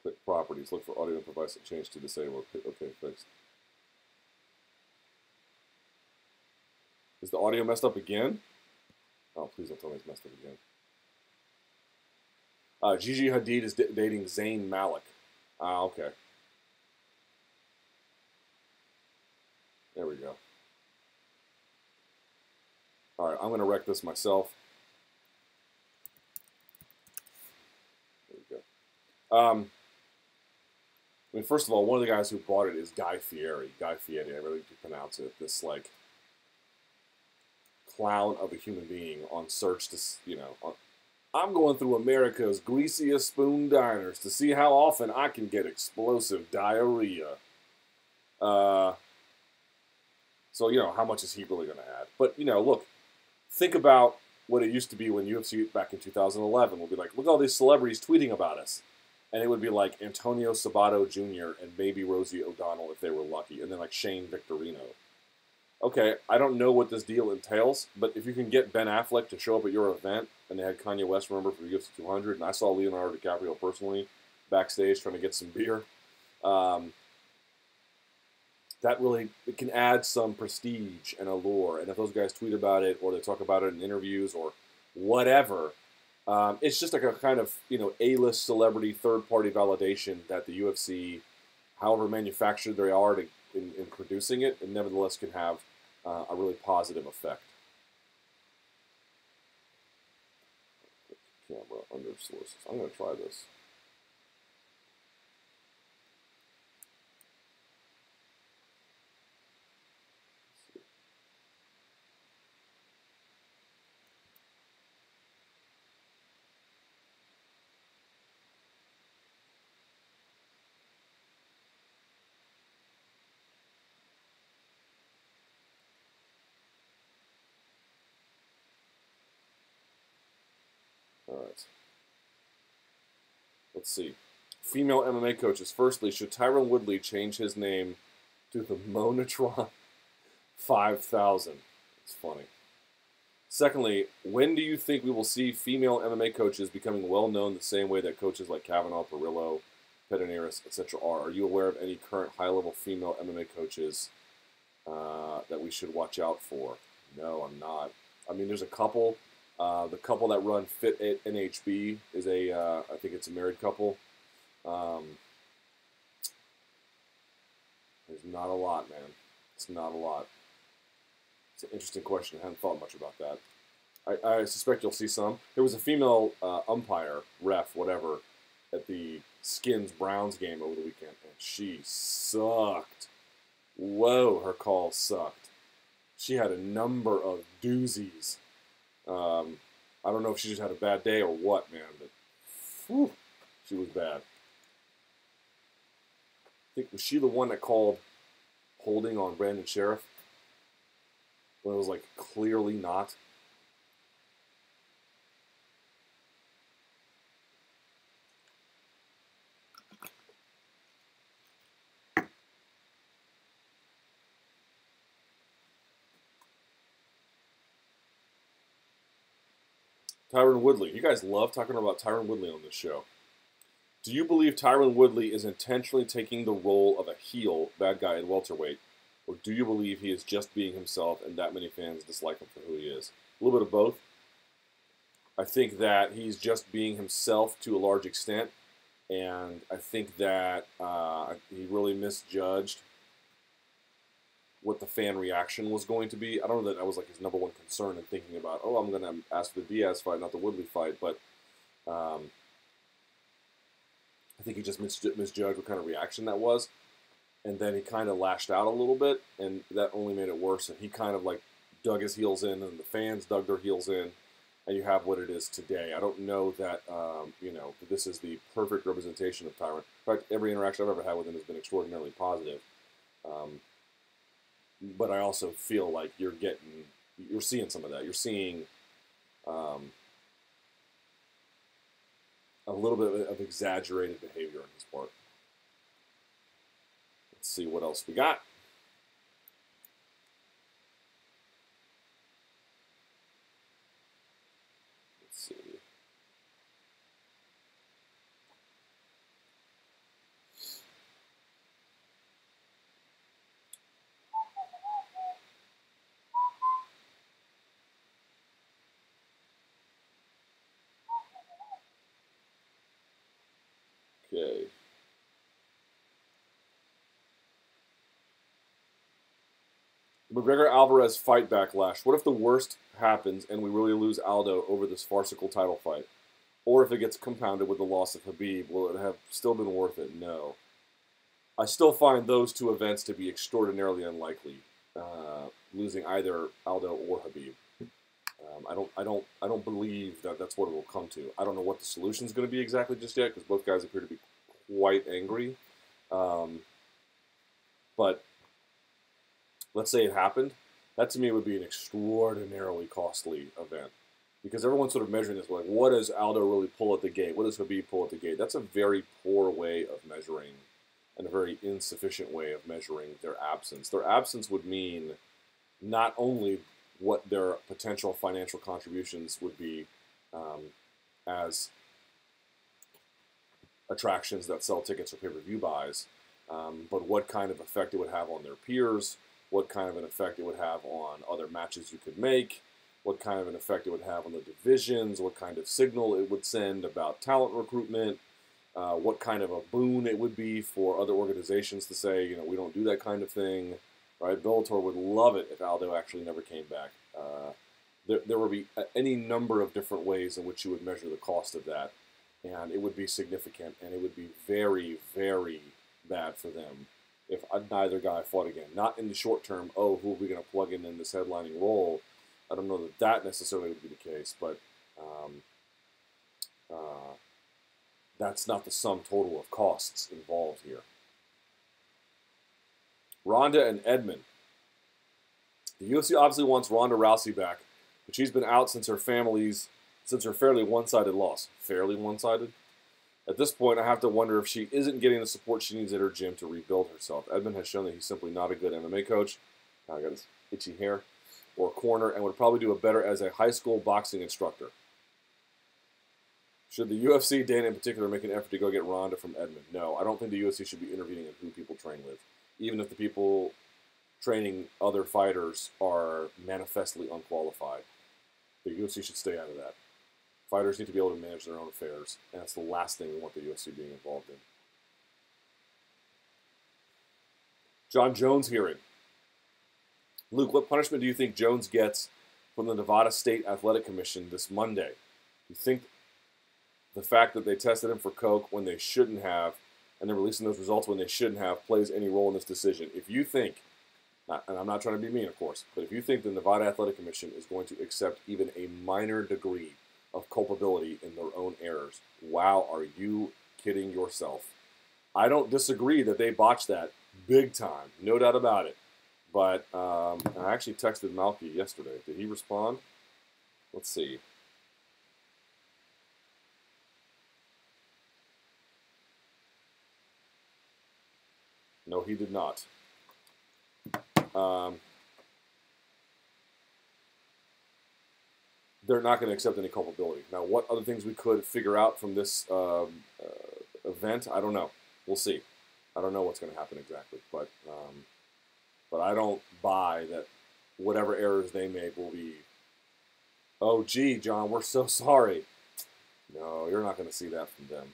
Click properties, look for audio device that changed to disabled. Okay, fixed. Is the audio messed up again? Oh, please don't tell me it's messed up again. Gigi Hadid is dating Zayn Malik. Ah, okay. There we go. All right, I'm going to wreck this myself. There we go. First of all, one of the guys who bought it is Guy Fieri. Guy Fieri, I really can pronounce it. This, like, clown of a human being on search to, I'm going through America's greasiest spoon diners to see how often I can get explosive diarrhea. So, how much is he really going to add? But, look, think about what it used to be when UFC back in 2011 would be like, look at all these celebrities tweeting about us. And it would be like Antonio Sabato Jr. and maybe Rosie O'Donnell if they were lucky. And then like Shane Victorino. Okay, I don't know what this deal entails, but if you can get Ben Affleck to show up at your event, and they had Kanye West, remember, for UFC 200, and I saw Leonardo DiCaprio personally backstage trying to get some beer. That really, it can add some prestige and allure. And if those guys tweet about it or they talk about it in interviews or whatever, it's just like a kind of, A-list celebrity third-party validation that the UFC, however manufactured they are in producing it, and nevertheless can have a really positive effect. Camera under sources. I'm going to try this. Let's see. Female MMA coaches. Firstly, should Tyron Woodley change his name to the Monatron 5000? It's funny. Secondly, when do you think we will see female MMA coaches becoming well-known the same way that coaches like Kavanaugh, Perillo, Pederneiras, etc. Are you aware of any current high-level female MMA coaches that we should watch out for? No, I'm not. I mean, there's a couple. The couple that run Fit at NHB is a, I think it's a married couple. There's not a lot, man. It's not a lot. It's an interesting question. I haven't thought much about that. I suspect you'll see some. There was a female umpire, ref, whatever, at the Skins-Browns game over the weekend, and she sucked. Whoa, her call sucked. She had a number of doozies. I don't know if she just had a bad day or what, man, but whew, she was bad. I think, was she the one that called holding on Brandon Sheriff? When it was like, clearly not. Tyron Woodley. You guys love talking about Tyron Woodley on this show. Do you believe Tyron Woodley is intentionally taking the role of a heel, bad guy in welterweight, or do you believe he is just being himself and that many fans dislike him for who he is? A little bit of both. I think that he's just being himself to a large extent, and I think that he really misjudged what the fan reaction was going to be. I don't know that that was like his number one concern in thinking about, oh, I'm going to ask for the Diaz fight, not the Woodley fight, but I think he just misjudged what kind of reaction that was, and then he kind of lashed out a little bit, and that only made it worse, and he kind of like dug his heels in, and the fans dug their heels in, and you have what it is today. I don't know that, you know, this is the perfect representation of Tyron. In fact, every interaction I've ever had with him has been extraordinarily positive. But I also feel like you're seeing some of that. You're seeing a little bit of exaggerated behavior on his part. Let's see what else we got. Let's see. Okay. McGregor Alvarez fight backlash. What if the worst happens and we really lose Aldo over this farcical title fight? Or if it gets compounded with the loss of Khabib, will it have still been worth it? No. I still find those two events to be extraordinarily unlikely, losing either Aldo or Khabib. I don't believe that that's what it will come to. I don't know what the solution is going to be exactly just yet, because both guys appear to be quite angry. But let's say it happened. That to me would be an extraordinarily costly event, because everyone's sort of measuring this like, what does Aldo really pull at the gate? What does Khabib pull at the gate? That's a very poor way of measuring, and a very insufficient way of measuring their absence. Their absence would mean not only what their potential financial contributions would be as attractions that sell tickets or pay-per-view buys, but what kind of effect it would have on their peers, what kind of an effect it would have on other matches you could make, what kind of an effect it would have on the divisions, what kind of signal it would send about talent recruitment, what kind of a boon it would be for other organizations to say, you know, we don't do that kind of thing. Right, Bellator would love it if Aldo actually never came back. There would be any number of different ways in which you would measure the cost of that, and it would be significant, and it would be very, very bad for them if neither guy fought again. Not in the short term, oh, who are we going to plug in this headlining role? I don't know that that necessarily would be the case, but that's not the sum total of costs involved here. Ronda and Edmund. The UFC obviously wants Ronda Rousey back, but she's been out since her fairly one-sided loss. Fairly one-sided? At this point, I have to wonder if she isn't getting the support she needs at her gym to rebuild herself. Edmund has shown that he's simply not a good MMA coach. I got his itchy hair. Or corner, and would probably do it better as a high school boxing instructor. Should the UFC, Dana in particular, make an effort to go get Ronda from Edmund? No, I don't think the UFC should be intervening in who people train with, even if the people training other fighters are manifestly unqualified. The UFC should stay out of that. Fighters need to be able to manage their own affairs, and that's the last thing we want the UFC being involved in. John Jones hearing. Luke, what punishment do you think Jones gets from the Nevada State Athletic Commission this Monday? Do you think the fact that they tested him for coke when they shouldn't have, and they're releasing those results when they shouldn't have, plays any role in this decision? If you think, and I'm not trying to be mean, of course, but if you think the Nevada Athletic Commission is going to accept even a minor degree of culpability in their own errors, wow, are you kidding yourself? I don't disagree that they botched that big time, no doubt about it. But I actually texted Malky yesterday. Did he respond? Let's see. No, he did not. They're not going to accept any culpability. Now, what other things we could figure out from this event, I don't know. We'll see. I don't know what's going to happen exactly, but I don't buy that whatever errors they make will be, oh, gee, John, we're so sorry. No, you're not going to see that from them.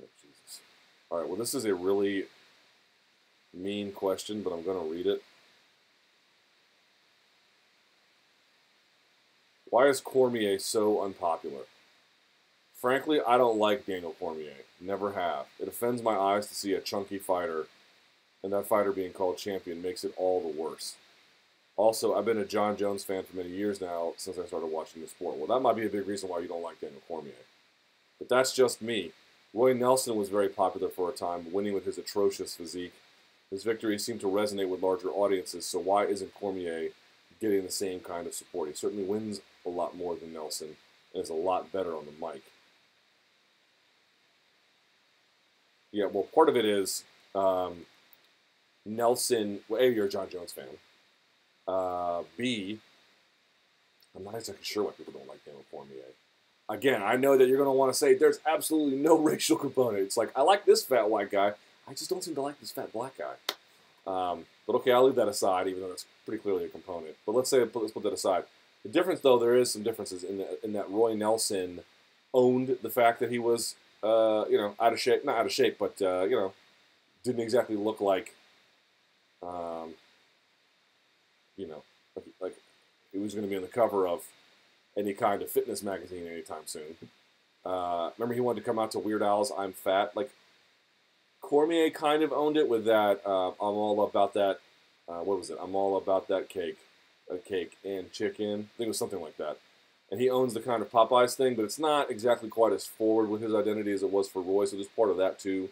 Oh, Jesus. All right, well, this is a really mean question, but I'm going to read it. Why is Cormier so unpopular? Frankly, I don't like Daniel Cormier. Never have. It offends my eyes to see a chunky fighter, and that fighter being called champion makes it all the worse. Also, I've been a John Jones fan for many years now since I started watching the sport. Well, that might be a big reason why you don't like Daniel Cormier. But that's just me. Roy Nelson was very popular for a time, winning with his atrocious physique. His victories seem to resonate with larger audiences, so why isn't Cormier getting the same kind of support? He certainly wins a lot more than Nelson, and is a lot better on the mic. Yeah, well, part of it is Nelson, well, A, you're a John Jones fan. B, I'm not exactly sure why people don't like Daniel Cormier. Again, I know that you're going to want to say there's absolutely no racial component. It's like, I like this fat white guy. I just don't seem to like this fat black guy. But okay, I'll leave that aside, even though that's pretty clearly a component. But let's put that aside. The difference, though, there is some differences in that Roy Nelson owned the fact that he was, out of shape. Not out of shape, but, didn't exactly look like, like he was going to be on the cover of any kind of fitness magazine anytime soon. Remember he wanted to come out to Weird Al's I'm Fat? Like, Cormier kind of owned it with that, I'm all about that, what was it? I'm all about that cake. A cake and chicken. I think it was something like that. And he owns the kind of Popeyes thing, but it's not exactly quite as forward with his identity as it was for Roy, so there's part of that too.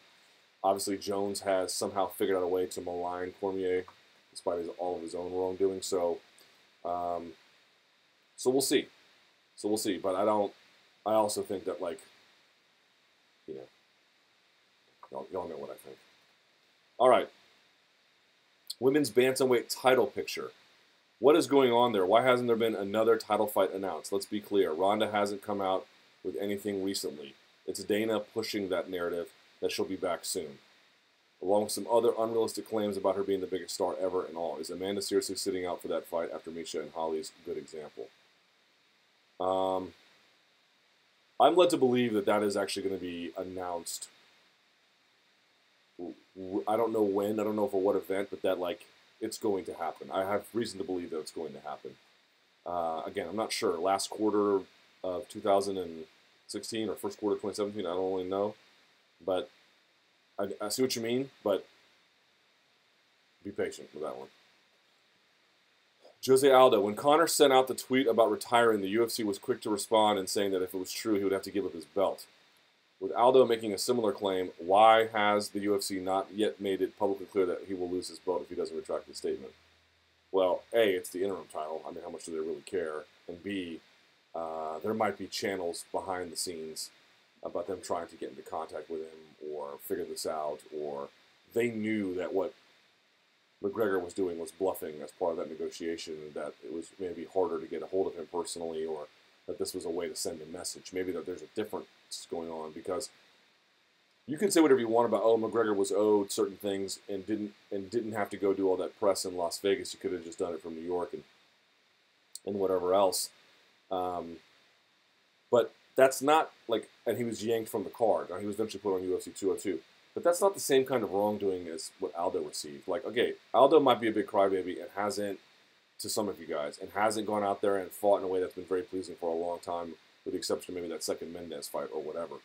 Obviously, Jones has somehow figured out a way to malign Cormier, despite all of his own wrongdoing, so we'll see. So we'll see, but I also think that, like, y'all know what I think. Alright. Women's bantamweight title picture. What is going on there? Why hasn't there been another title fight announced? Let's be clear. Ronda hasn't come out with anything recently. It's Dana pushing that narrative that she'll be back soon, along with some other unrealistic claims about her being the biggest star ever and all. Is Amanda seriously sitting out for that fight after Misha and Holly's good example? I'm led to believe that that is actually going to be announced. I don't know when. I don't know for what event, but that, like, it's going to happen. I have reason to believe that it's going to happen. Again, I'm not sure. Last quarter of 2016 or first quarter of 2017, I don't really know. But I see what you mean, but be patient with that one. Jose Aldo. When Conor sent out the tweet about retiring, the UFC was quick to respond and saying that if it was true, he would have to give up his belt. With Aldo making a similar claim, why has the UFC not yet made it publicly clear that he will lose his belt if he doesn't retract his statement? Well, A, it's the interim title. I mean, how much do they really care? And B, there might be channels behind the scenes about them trying to get into contact with him or figure this out, or they knew that what McGregor was doing was bluffing as part of that negotiation, and that it was maybe harder to get a hold of him personally, or that this was a way to send a message. Maybe that there's a difference going on, because you can say whatever you want about, oh, McGregor was owed certain things and didn't have to go do all that press in Las Vegas. You could have just done it from New York and whatever else. But that's not like, and he was yanked from the card. He was eventually put on UFC 202. But that's not the same kind of wrongdoing as what Aldo received. Like, okay, Aldo might be a big crybaby and hasn't, to some of you guys, and hasn't gone out there and fought in a way that's been very pleasing for a long time, with the exception of maybe that second Mendez fight or whatever.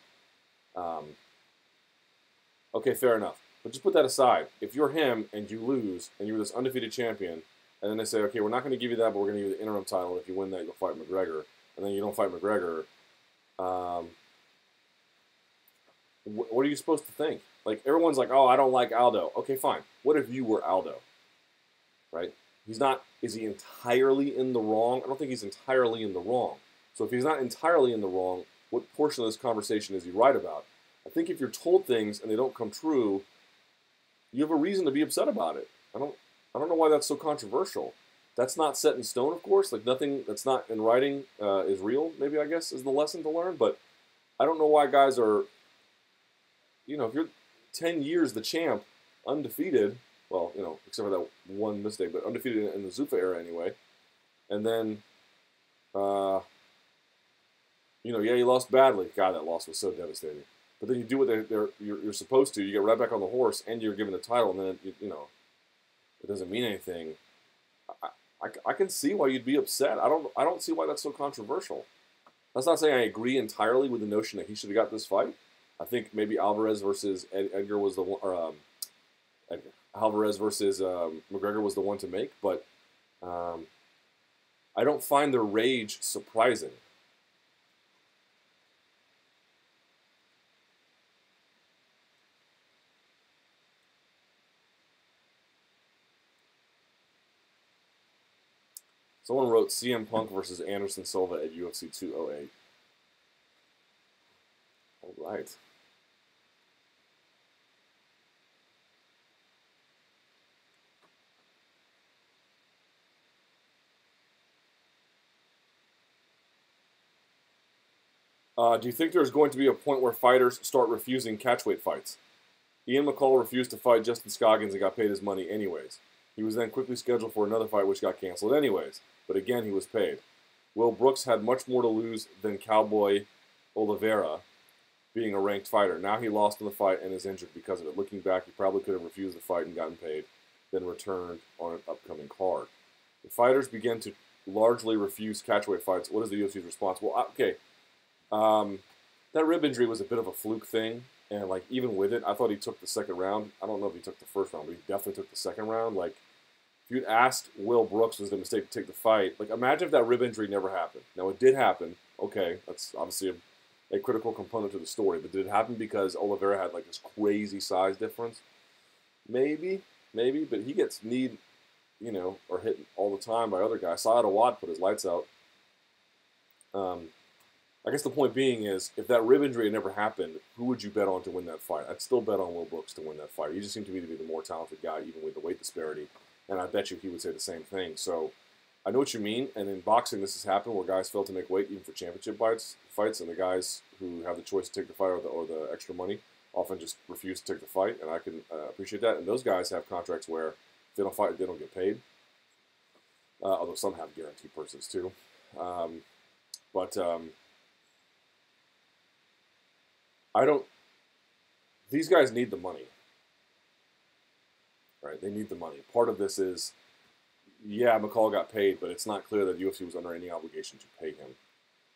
Okay, fair enough. But just put that aside. If you're him and you lose and you're this undefeated champion, and then they say, okay, we're not going to give you that, but we're going to give you the interim title. If you win that, you'll fight McGregor. And then you don't fight McGregor. What are you supposed to think? Like, everyone's like, oh, I don't like Aldo. Okay, fine. What if you were Aldo? Right? He's not, is he entirely in the wrong? I don't think he's entirely in the wrong. So if he's not entirely in the wrong, what portion of this conversation is he right about? I think if you're told things and they don't come true, you have a reason to be upset about it. I don't know why that's so controversial. That's not set in stone, of course. Like, nothing that's not in writing is real, maybe, I guess, is the lesson to learn. But I don't know why guys are, you know, if you're 10 years the champ, undefeated, well, you know, except for that one mistake, but undefeated in the Zuffa era anyway, and then, you know, yeah, you lost badly. God, that loss was so devastating. But then you do what you're supposed to. You get right back on the horse, and you're given the title, and then, you know, it doesn't mean anything. I can see why you'd be upset. I don't see why that's so controversial. That's not saying I agree entirely with the notion that he should have got this fight. I think maybe Alvarez versus Edgar was the one, or Alvarez versus McGregor was the one to make, but I don't find their rage surprising. Someone wrote CM Punk versus Anderson Silva at UFC 208. All right. Do you think there's going to be a point where fighters start refusing catchweight fights? Ian McCall refused to fight Justin Scoggins and got paid his money anyways. He was then quickly scheduled for another fight which got canceled anyways, but again he was paid. Will Brooks had much more to lose than Cowboy Oliveira, being a ranked fighter. Now he lost in the fight and is injured because of it. Looking back, he probably could have refused the fight and gotten paid, then returned on an upcoming card. If fighters begin to largely refuse catchweight fights, what is the UFC's response? Well, okay, that rib injury was a bit of a fluke thing, and like even with it, I thought he took the second round. I don't know if he took the first round, but he definitely took the second round. Like, if you'd asked Will Brooks, was the mistake to take the fight? Like, imagine if that rib injury never happened. Now, it did happen. Okay, that's obviously a critical component to the story, but did it happen because Oliveira had like this crazy size difference? Maybe, but he gets kneed, you know, or hit all the time by other guys. Saad Awad put his lights out. I guess the point being is, if that rib injury had never happened, who would you bet on to win that fight? I'd still bet on Will Brooks to win that fight. He just seemed to me to be the more talented guy, even with the weight disparity, and I bet you he would say the same thing. So, I know what you mean, and in boxing this has happened where guys fail to make weight even for championship fights, and the guys who have the choice to take the fight or the extra money often just refuse to take the fight, and I can appreciate that. And those guys have contracts where if they don't fight, they don't get paid, although some have guaranteed purses too. These guys need the money, right? They need the money. Part of this is, yeah, McCall got paid, but it's not clear that UFC was under any obligation to pay him.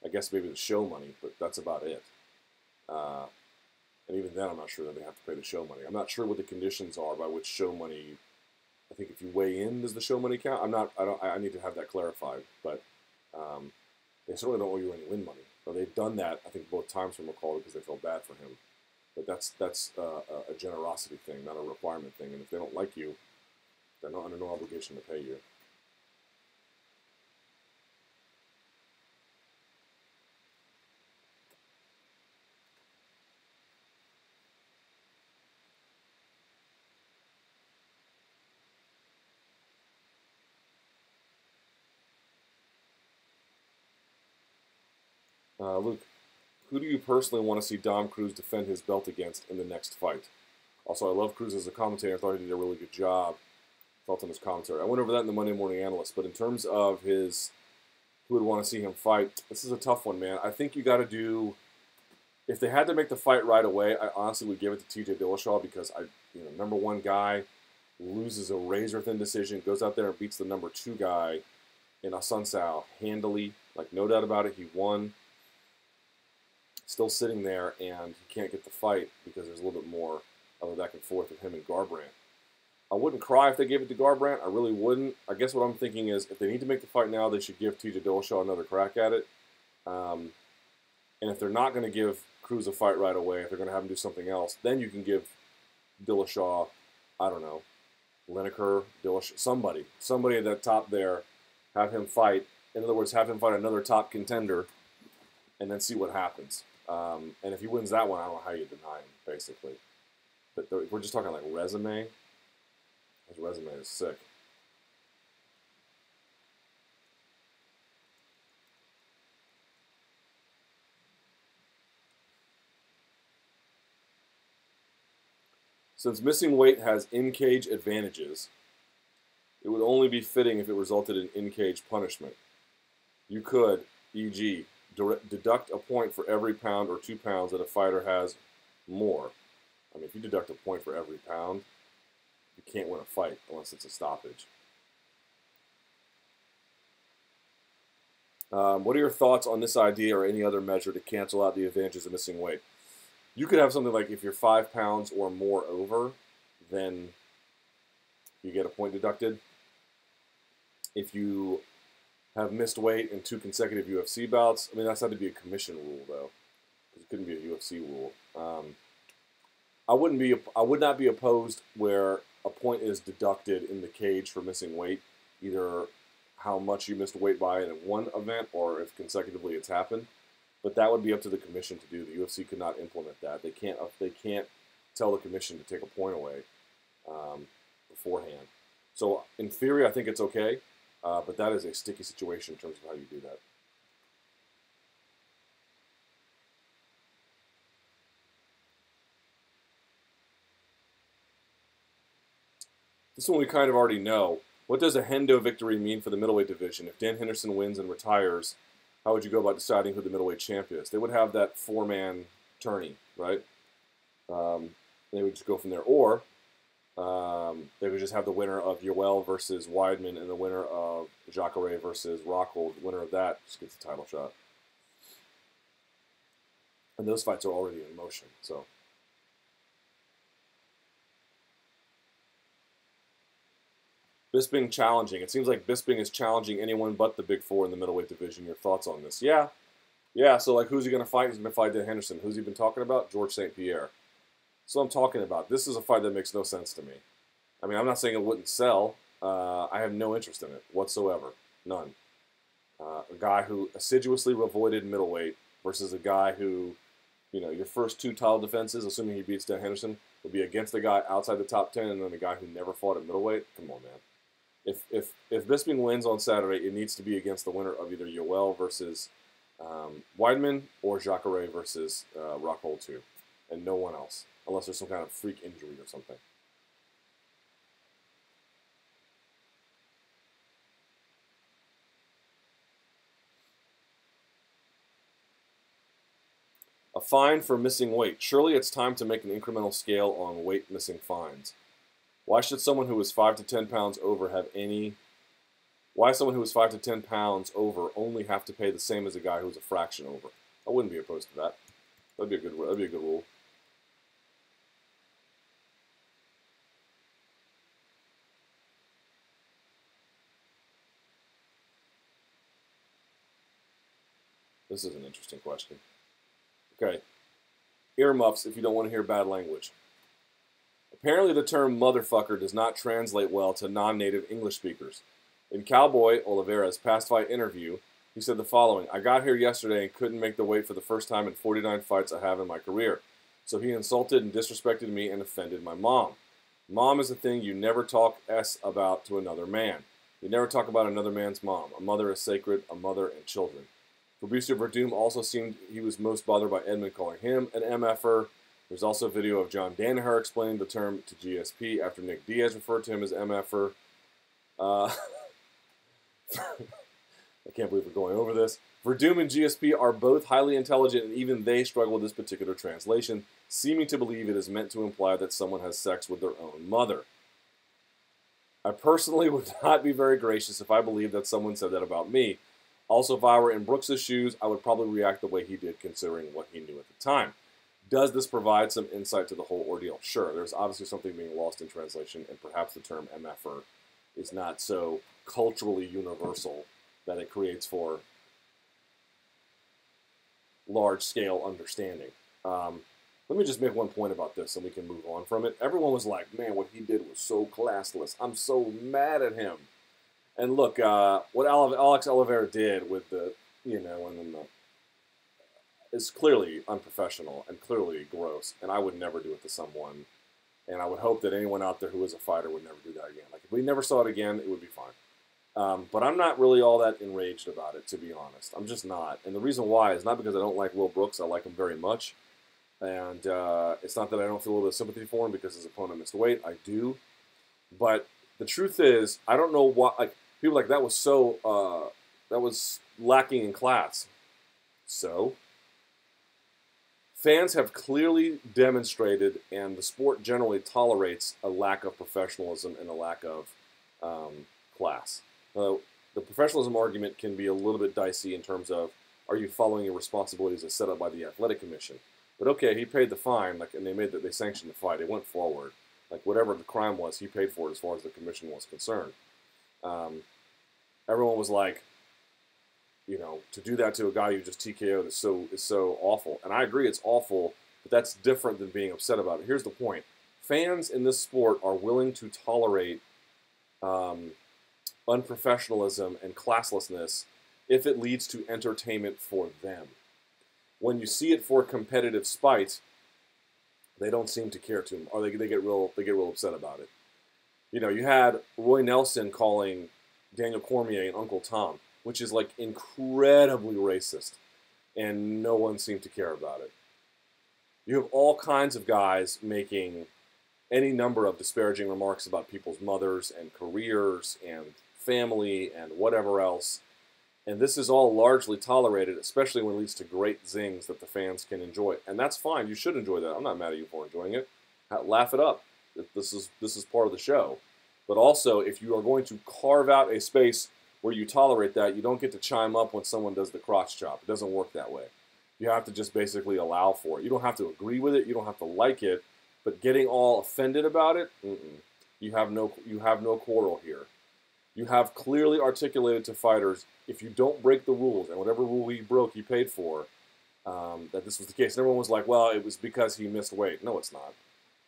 I guess maybe the show money, but that's about it. And even then, I'm not sure that they have to pay the show money. I'm not sure what the conditions are by which show money. I think if you weigh in, does the show money count? I need to have that clarified. But they certainly don't owe you any win money. Now, they've done that, I think, both times for McCall because they felt bad for him. But that's a generosity thing, not a requirement thing. And if they don't like you, they're not under no obligation to pay you. Luke, who do you personally want to see Dom Cruz defend his belt against in the next fight? Also, I love Cruz as a commentator. I thought he did a really good job. Felt in his commentary. I went over that in the Monday Morning Analyst, but in terms of his, who would want to see him fight, this is a tough one, man. I think you got to do, if they had to make the fight right away, I honestly would give it to TJ Dillashaw because, number one guy loses a razor-thin decision, goes out there and beats the number two guy in Assunção handily. Like, no doubt about it, he won. Still sitting there, and he can't get the fight because there's a little bit more of a back and forth with him and Garbrandt. I wouldn't cry if they gave it to Garbrandt. I really wouldn't. I guess what I'm thinking is if they need to make the fight now, they should give TJ Dillashaw another crack at it. And if they're not going to give Cruz a fight right away, if they're going to have him do something else, then you can give Dillashaw, I don't know, Lineker, Dillashaw, somebody at that top there, have him fight. In other words, have him fight another top contender and then see what happens. And if he wins that one, I don't know how you deny him, basically. But we're just talking like resume. His resume is sick. Since missing weight has in-cage advantages, it would only be fitting if it resulted in in-cage punishment. You could, e.g., deduct a point for every pound or 2 pounds that a fighter has more. I mean, if you deduct a point for every pound, you can't win a fight unless it's a stoppage. What are your thoughts on this idea or any other measure to cancel out the advantages of missing weight? You could have something like if you're 5 pounds or more over, then you get a point deducted. If you have missed weight in 2 consecutive UFC bouts, I mean, that's had to be a commission rule, though. It couldn't be a UFC rule. I would not be opposed where a point is deducted in the cage for missing weight, either how much you missed weight by it in one event or if consecutively it's happened. But that would be up to the commission to do. The UFC could not implement that. They can't tell the commission to take a point away beforehand. So in theory, I think it's okay, but that is a sticky situation in terms of how you do that. This one we kind of already know. What does a Hendo victory mean for the middleweight division? If Dan Henderson wins and retires, how would you go about deciding who the middleweight champ is? They would have that 4-man tourney, right? They would just go from there. Or they would just have the winner of Yoel versus Weidman and the winner of Jacare versus Rockhold. The winner of that just gets the title shot. And those fights are already in motion, so... Bisping challenging. It seems like Bisping is challenging anyone but the Big Four in the middleweight division. Your thoughts on this? Yeah. So, like, who's he going to fight? He's going to fight Dan Henderson. Who's he been talking about? George St. Pierre. So I'm talking about. This is a fight that makes no sense to me. I mean, I'm not saying it wouldn't sell. I have no interest in it whatsoever. None. A guy who assiduously avoided middleweight versus a guy who, your first 2 title defenses, assuming he beats Dan Henderson, would be against a guy outside the top 10 and then a guy who never fought at middleweight. Come on, man. If Bisping wins on Saturday, it needs to be against the winner of either Yoel versus Weidman or Jacare versus Rockhold 2, and no one else, unless there's some kind of freak injury or something. A fine for missing weight. Surely it's time to make an incremental scale on weight missing fines. Why should someone who is 5 to 10 pounds over have any... Why someone who is 5 to 10 pounds over only have to pay the same as a guy who's a fraction over? I wouldn't be opposed to that. That'd be a good rule. This is an interesting question. Okay. Earmuffs if you don't want to hear bad language. Apparently the term motherfucker does not translate well to non-native English speakers. In Cowboy Oliveira's past fight interview, he said the following: I got here yesterday and couldn't make the weight for the first time in 49 fights I have in my career. So he insulted and disrespected me and offended my mom. Mom is a thing you never talk s about to another man. You never talk about another man's mom. A mother is sacred, a mother and children. Producer Werdum also seemed he was most bothered by Edmund calling him an MFer. There's also a video of John Danaher explaining the term to GSP after Nick Diaz referred to him as MFer. I can't believe we're going over this. Werdum and GSP are both highly intelligent, and even they struggle with this particular translation, seeming to believe it is meant to imply that someone has sex with their own mother. I personally would not be very gracious if I believed that someone said that about me. Also, if I were in Brooks' shoes, I would probably react the way he did considering what he knew at the time. Does this provide some insight to the whole ordeal? Sure, there's obviously something being lost in translation, and perhaps the term MFer is not so culturally universal that it creates for large-scale understanding. Let me just make one point about this, and we can move on from it. Everyone was like, man, what he did was so classless. I'm so mad at him. And look, what Alex Oliveira did with the, is clearly unprofessional and clearly gross, and I would never do it to someone. And I would hope that anyone out there who is a fighter would never do that again. Like, if we never saw it again, it would be fine. But I'm not really all that enraged about it, to be honest. I'm just not. And the reason why is not because I don't like Will Brooks. I like him very much. And it's not that I don't feel a little bit of sympathy for him because his opponent missed weight. I do. But the truth is, I don't know why. Like, people are like, that was so, that was lacking in class. So? Fans have clearly demonstrated, and the sport generally tolerates, a lack of professionalism and a lack of class. The professionalism argument can be a little bit dicey in terms of, are you following your responsibilities as set up by the athletic commission? But okay, he paid the fine, like, and they sanctioned the fight. It went forward, like whatever the crime was, he paid for it as far as the commission was concerned. Everyone was like, to do that to a guy you just TKO'd is so awful. And I agree it's awful, but that's different than being upset about it. Here's the point. Fans in this sport are willing to tolerate unprofessionalism and classlessness if it leads to entertainment for them. When you see it for competitive spite, they don't seem to care too much, or they get real upset about it. You had Roy Nelson calling Daniel Cormier and Uncle Tom, which is like incredibly racist, and no one seemed to care about it. You have all kinds of guys making any number of disparaging remarks about people's mothers and careers and family and whatever else, and this is all largely tolerated, especially when it leads to great zings that the fans can enjoy. And that's fine, you should enjoy that. I'm not mad at you for enjoying it. Laugh it up. This is part of the show. But also, if you are going to carve out a space where you tolerate that, you don't get to chime up when someone does the crotch chop. It doesn't work that way. You have to just basically allow for it. You don't have to agree with it. You don't have to like it. But getting all offended about it, you have no quarrel here. You have clearly articulated to fighters, if you don't break the rules, and whatever rule he broke, he paid for, that this was the case. And everyone was like, well, it was because he missed weight. No, it's not.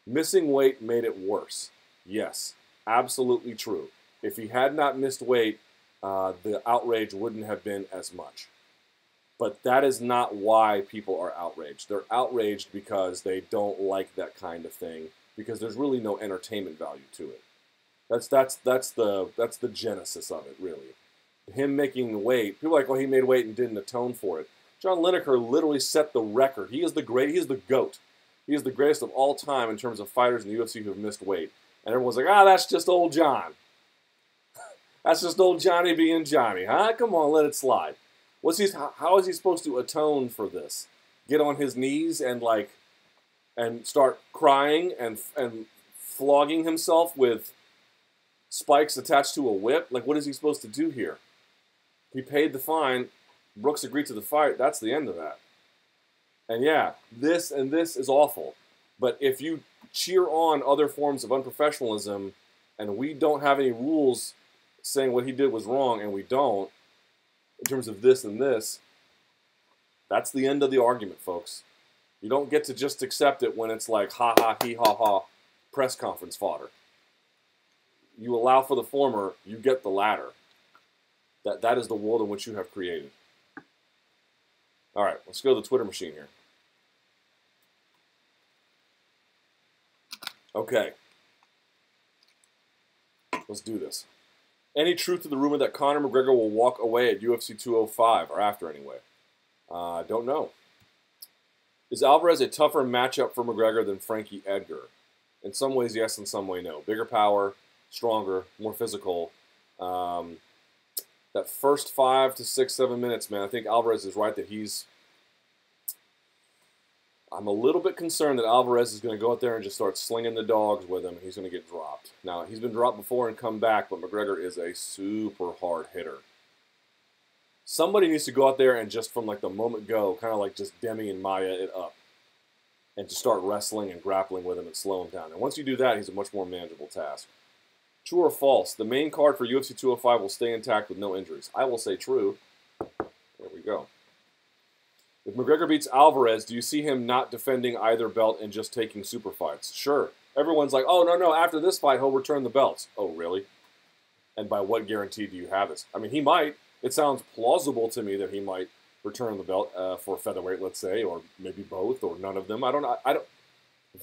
Missing weight made it worse. Yes, absolutely true. If he had not missed weight, the outrage wouldn't have been as much. But that is not why people are outraged. They're outraged because they don't like that kind of thing, because there's really no entertainment value to it. That's the genesis of it, really. Him making the weight, people are like, well, he made weight and didn't atone for it. John Lineker literally set the record. He is the GOAT. He is the greatest of all time in terms of fighters in the UFC who have missed weight. And everyone's like, ah, that's just old John. That's just old Johnny being Johnny, huh? Come on, let it slide. How is he supposed to atone for this? Get on his knees and start crying and flogging himself with spikes attached to a whip? Like, what is he supposed to do here? He paid the fine. Brooks agreed to the fight. That's the end of that. And yeah, this is awful. But if you cheer on other forms of unprofessionalism, and we don't have any rules saying what he did was wrong, and we don't, in terms of this and this, that's the end of the argument, folks. You don't get to just accept it when it's like, ha ha, he ha ha, press conference fodder. You allow for the former, you get the latter. That is the world in which you have created. All right, let's go to the Twitter machine here. Okay. Let's do this. Any truth to the rumor that Conor McGregor will walk away at UFC 205, or after anyway? Don't know. Is Alvarez a tougher matchup for McGregor than Frankie Edgar? In some ways, yes. In some way, no. Bigger power, stronger, more physical. That first 5 to 6, 7 minutes, man, I think Alvarez is right that he's... I'm a little bit concerned that Alvarez is going to go out there and just start slinging the dogs with him, and he's going to get dropped. Now, he's been dropped before and come back, but McGregor is a super hard hitter. Somebody needs to go out there and just from like the moment go, kind of like just Demi and Maya it up, and just start wrestling and grappling with him and slow him down. And once you do that, he's a much more manageable task. True or false? The main card for UFC 205 will stay intact with no injuries. I will say true. There we go. If McGregor beats Alvarez, do you see him not defending either belt and just taking super fights? Sure. Everyone's like, oh, no, no, after this fight, he'll return the belts. Oh, really? And by what guarantee do you have this? I mean, he might. It sounds plausible to me that he might return the belt for featherweight, let's say, or maybe both, or none of them. I don't know. I don't.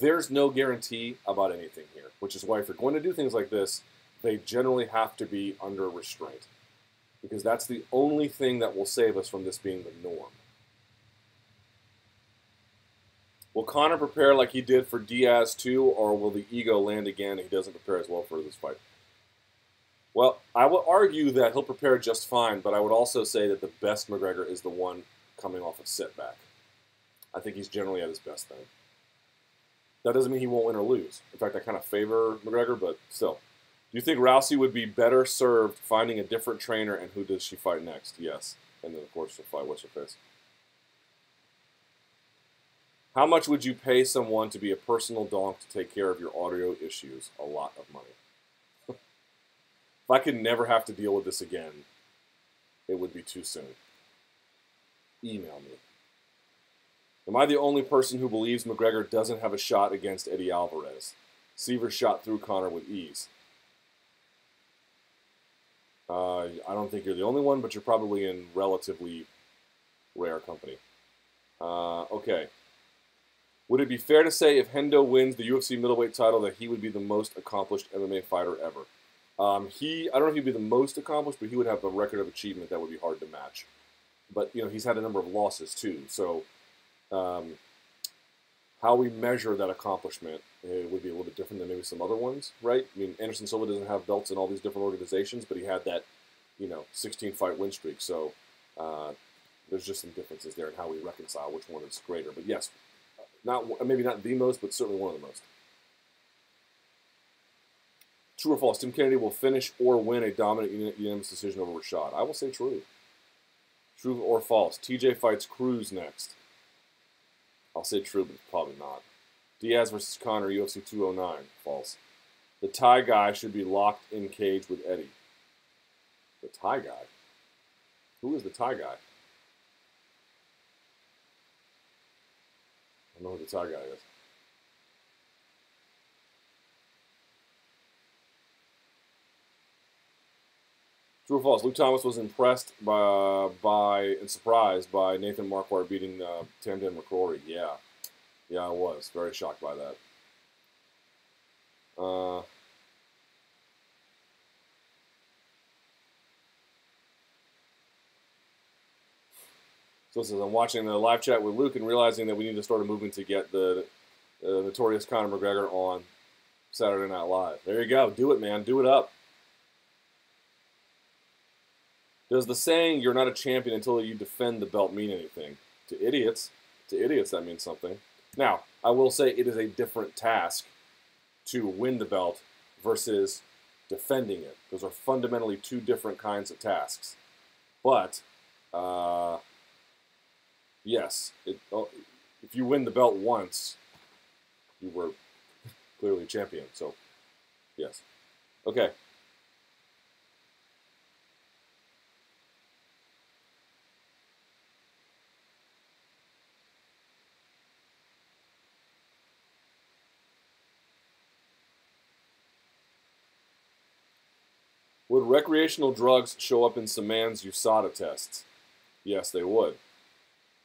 There's no guarantee about anything here, which is why if you're going to do things like this, they generally have to be under restraint, because that's the only thing that will save us from this being the norm. Will Conor prepare like he did for Diaz too, or will the ego land again and he doesn't prepare as well for this fight? Well, I will argue that he'll prepare just fine, but I would also say that the best McGregor is the one coming off a setback. I think he's generally at his best then. That doesn't mean he won't win or lose. In fact, I kind of favor McGregor, but still. Do you think Rousey would be better served finding a different trainer, and who does she fight next? Yes. And then, of course, she'll fight what's her face. How much would you pay someone to be a personal donk to take care of your audio issues? A lot of money. If I could never have to deal with this again, it would be too soon. Email me. Am I the only person who believes McGregor doesn't have a shot against Eddie Alvarez? Seaver shot through Conor with ease. I don't think you're the only one, but you're probably in relatively rare company. Okay. Would it be fair to say if Hendo wins the UFC middleweight title that he would be the most accomplished MMA fighter ever? I don't know if he'd be the most accomplished, but he would have a record of achievement that would be hard to match. But, you know, he's had a number of losses, too. So how we measure that accomplishment would be a little bit different than maybe some other ones, right? I mean, Anderson Silva doesn't have belts in all these different organizations, but he had that, you know, 16-fight win streak. So there's just some differences there in how we reconcile which one is greater. But, yes. Maybe not the most, but certainly one of the most. True or false? Tim Kennedy will finish or win a dominant unanimous decision over Rashad. I will say true. True or false? TJ fights Cruz next. I'll say true, but probably not. Diaz versus Conor, UFC 209. False. The Thai guy should be locked in cage with Eddie. The Thai guy? Who is the Thai guy? I don't know who the Thai guy is. True or false? Luke Thomas was impressed and surprised by Nathan Marquardt beating Tamden McCrory. Yeah. Yeah, I was. Very shocked by that. So it says, I'm watching the live chat with Luke and realizing that we need to start a movement to get the notorious Conor McGregor on Saturday Night Live. There you go. Do it, man. Do it up. Does the saying, you're not a champion until you defend the belt, mean anything? To idiots, that means something. Now, I will say it is a different task to win the belt versus defending it. Those are fundamentally two different kinds of tasks. But... yes, if you win the belt once, you were clearly a champion, so yes. Okay. Would recreational drugs show up in Samman's USADA tests? Yes, they would.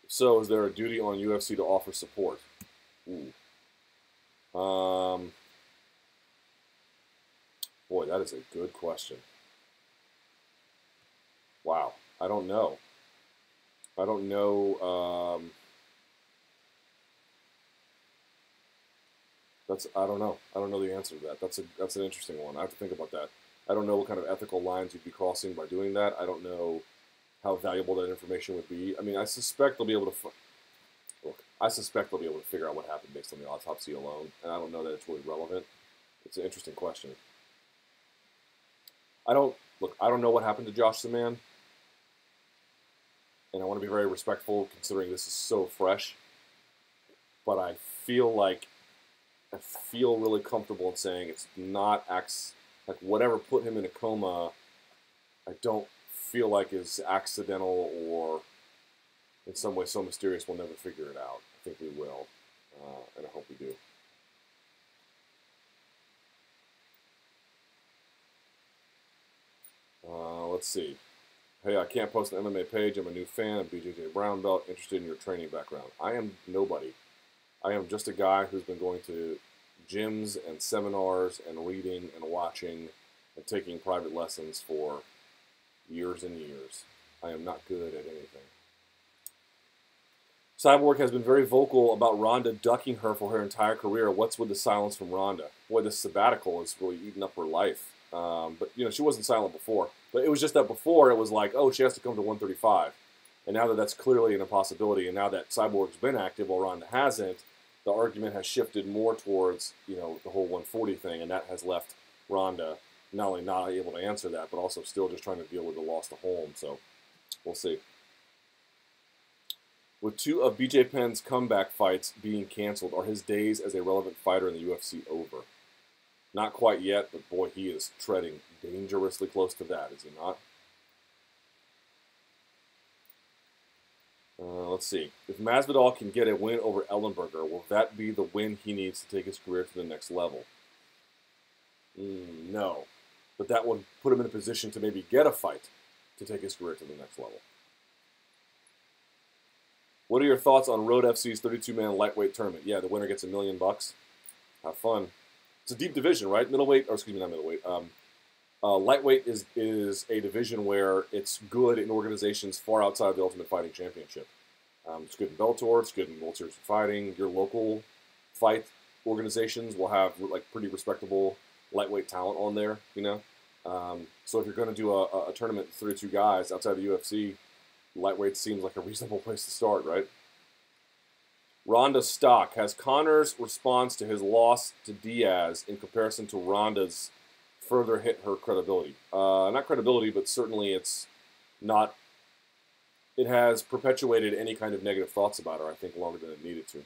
So, is there a duty on UFC to offer support? Ooh. Boy, that is a good question. Wow. I don't know. I don't know. I don't know. I don't know the answer to that. That's an interesting one. I have to think about that. I don't know what kind of ethical lines you'd be crossing by doing that. I don't know how valuable that information would be. I mean, I suspect they'll be able to. Look, I suspect they'll be able to figure out what happened based on the autopsy alone, and I don't know that it's really relevant. It's an interesting question. I don't know what happened to Josh Samman, and I want to be very respectful considering this is so fresh. But I feel really comfortable in saying it's not like whatever put him in a coma, I don't feel like is accidental or in some way so mysterious we'll never figure it out. I think we will, and I hope we do. Let's see. Hey, I can't post an MMA page. I'm a new fan. I'm BJJ Brown belt. Interested in your training background. I am nobody. I am just a guy who's been going to gyms and seminars and reading and watching and taking private lessons for years and years. I am not good at anything. Cyborg has been very vocal about Ronda ducking her for her entire career. What's with the silence from Ronda? Boy, this sabbatical is really eating up her life. But, you know, she wasn't silent before. But it was just that before it was like, oh, she has to come to 135. And now that that's clearly an impossibility, and now that Cyborg's been active while Ronda hasn't, the argument has shifted more towards, you know, the whole 140 thing, and that has left Ronda not only not able to answer that, but also still just trying to deal with the loss to Holm. So we'll see. With two of BJ Penn's comeback fights being canceled, are his days as a relevant fighter in the UFC over? Not quite yet, but boy, he is treading dangerously close to that, is he not? Let's see. If Masvidal can get a win over Ellenberger, will that be the win he needs to take his career to the next level? No. But that would put him in a position to maybe get a fight to take his career to the next level. What are your thoughts on Road FC's 32-man lightweight tournament? Yeah, the winner gets $1 million. Have fun. It's a deep division, right? Middleweight, or excuse me, not middleweight. Lightweight is a division where it's good in organizations far outside of the Ultimate Fighting Championship. It's good in Bellator. It's good in World Series of Fighting. Your local fight organizations will have like pretty respectable lightweight talent on there, you know. So if you're going to do a tournament with 32 guys outside the UFC, lightweight seems like a reasonable place to start, right? Ronda stock. Has Conor's response to his loss to Diaz in comparison to Ronda's further hit her credibility? Not credibility, but certainly it's not. It has perpetuated any kind of negative thoughts about her, I think, longer than it needed to.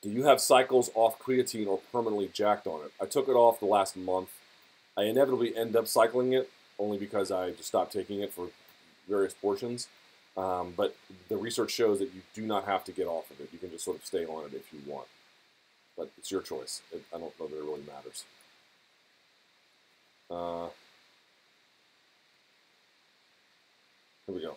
Do you have cycles off creatine or permanently jacked on it? I took it off the last month. I inevitably end up cycling it, only because I just stopped taking it for various portions. But the research shows that you do not have to get off of it. You can just sort of stay on it if you want. But it's your choice. I don't know that it really matters. Here we go.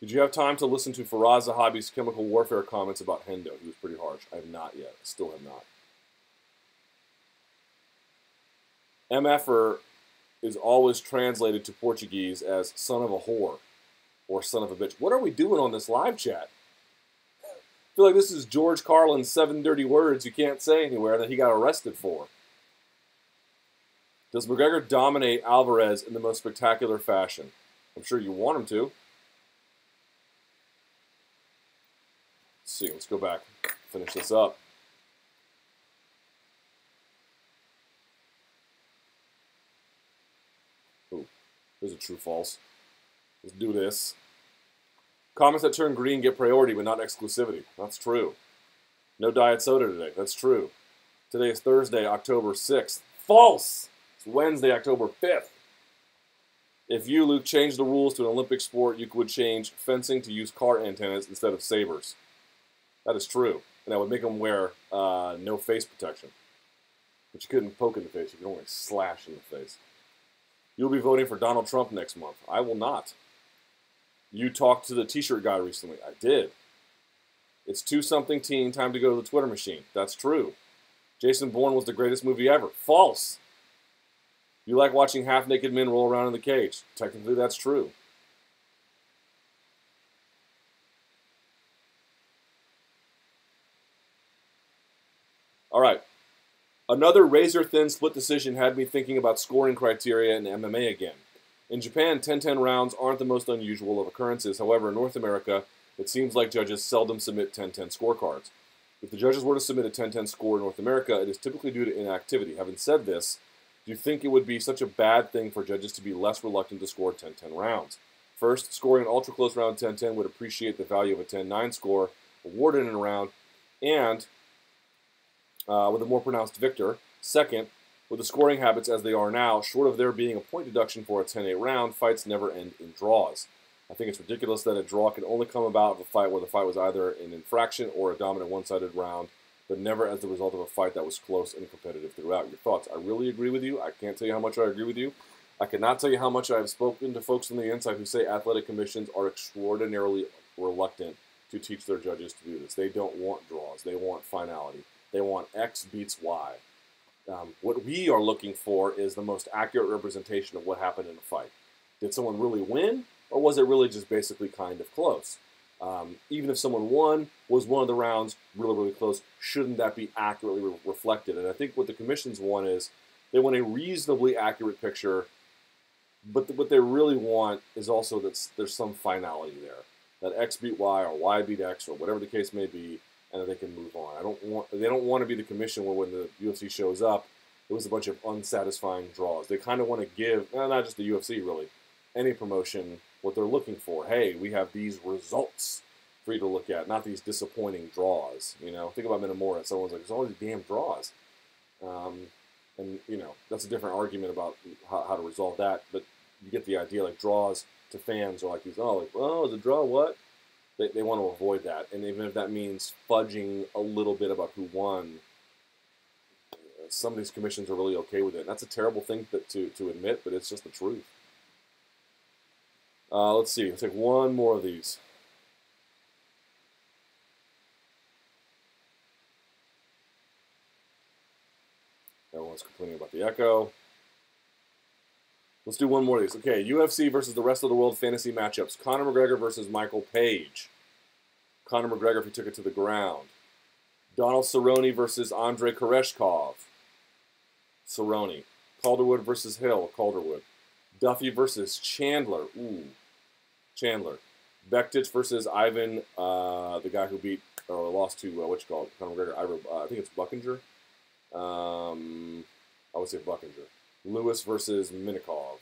Did you have time to listen to Faraz Zahabi's chemical warfare comments about Hendo? He was pretty harsh. I have not yet. I still have not. MFer is always translated to Portuguese as son of a whore or son of a bitch. What are we doing on this live chat? I feel like this is George Carlin's 7 dirty words you can't say anywhere that he got arrested for. Does McGregor dominate Alvarez in the most spectacular fashion? I'm sure you want him to. Let's see, let's go back, finish this up. Ooh, there's a true false. Let's do this. Comments that turn green get priority, but not exclusivity. That's true. No diet soda today. That's true. Today is Thursday, October 6th. False! It's Wednesday, October 5th. If you, Luke, changed the rules to an Olympic sport, you would change fencing to use car antennas instead of sabers. That is true. And that would make them wear no face protection. But you couldn't poke in the face. You could only slash in the face. You'll be voting for Donald Trump next month. I will not. You talked to the t-shirt guy recently. I did. It's 2-something teen, time to go to the Twitter machine. That's true. Jason Bourne was the greatest movie ever. False. You like watching half-naked men roll around in the cage. Technically, that's true. All right. Another razor-thin split decision had me thinking about scoring criteria in MMA again. In Japan, 10-10 rounds aren't the most unusual of occurrences. However, in North America, it seems like judges seldom submit 10-10 scorecards. If the judges were to submit a 10-10 score in North America, it is typically due to inactivity. Having said this, do you think it would be such a bad thing for judges to be less reluctant to score 10-10 rounds? First, scoring an ultra-close round 10-10 would appreciate the value of a 10-9 score awarded in a round, and with a more pronounced victor. Second, with the scoring habits as they are now, short of there being a point deduction for a 10-8 round, fights never end in draws. I think it's ridiculous that a draw can only come about of a fight where the fight was either an infraction or a dominant one-sided round, but never as the result of a fight that was close and competitive throughout. Your thoughts? I really agree with you. I can't tell you how much I agree with you. I cannot tell you how much I have spoken to folks on the inside who say athletic commissions are extraordinarily reluctant to teach their judges to do this. They don't want draws. They want finality. They want X beats Y. What we are looking for is the most accurate representation of what happened in a fight. Did someone really win, or was it really just basically kind of close? Even if someone won, was one of the rounds really, really close? Shouldn't that be accurately reflected? And I think what the commissions want is they want a reasonably accurate picture, but what they really want is also that there's some finality there. That X beat Y or Y beat X or whatever the case may be, and that they can move on. They don't want to be the commission where when the UFC shows up, it was a bunch of unsatisfying draws. They kind of want to give, not just the UFC really, any promotion what they're looking for. Hey, we have these results for you to look at, not these disappointing draws. You know, think about Minamora. Someone's like, "There's all these damn draws," and you know that's a different argument about how to resolve that. But you get the idea. Like draws to fans are like these. Oh, like, oh, the draw. What? They want to avoid that, and even if that means fudging a little bit about who won, some of these commissions are really okay with it. And that's a terrible thing to admit, but it's just the truth. Let's see. Let's take one more of these. Everyone's complaining about the echo. Let's do one more of these. Okay, UFC versus the rest of the world fantasy matchups. Conor McGregor versus Michael Page. Conor McGregor if he took it to the ground. Donald Cerrone versus Andrei Koreshkov. Cerrone. Calderwood versus Hill. Calderwood. Duffy versus Chandler. Ooh. Chandler. Bektic versus Ivan, the guy who beat, or lost to, Conor McGregor, I think it's Buckinger. I would say Buckinger. Lewis versus Minnikov.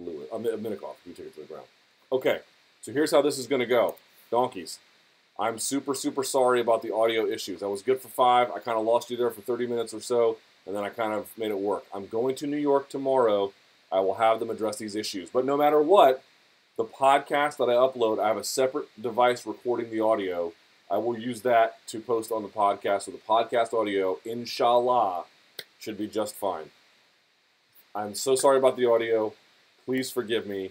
Minnikov, you take it to the ground. Okay, so here's how this is going to go. Donkeys, I'm super, super sorry about the audio issues. I was good for 5. I kind of lost you there for 30 minutes or so, and then I kind of made it work. I'm going to New York tomorrow. I will have them address these issues. But no matter what, the podcast that I upload, I have a separate device recording the audio. I will use that to post on the podcast. So the podcast audio, inshallah, should be just fine. I'm so sorry about the audio. Please forgive me.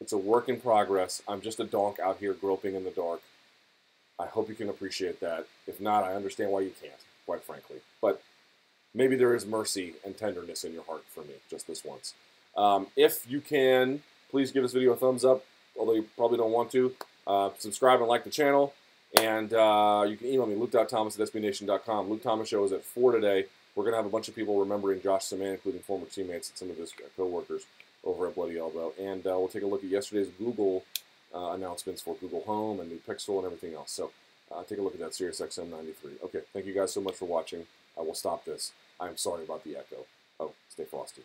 It's a work in progress. I'm just a donk out here groping in the dark. I hope you can appreciate that. If not, I understand why you can't, quite frankly. But maybe there is mercy and tenderness in your heart for me, just this once. If you can, please give this video a thumbs up, although you probably don't want to. Subscribe and like the channel. And you can email me, luke.thomas@sbnation.com. Luke Thomas Show is at 4 today. We're going to have a bunch of people remembering Josh Samman, including former teammates and some of his co-workers over at Bloody Elbow. And we'll take a look at yesterday's Google announcements for Google Home and new Pixel and everything else. So take a look at that, SiriusXM 93. Okay, thank you guys so much for watching. I will stop this. I'm sorry about the echo. Oh, stay frosty.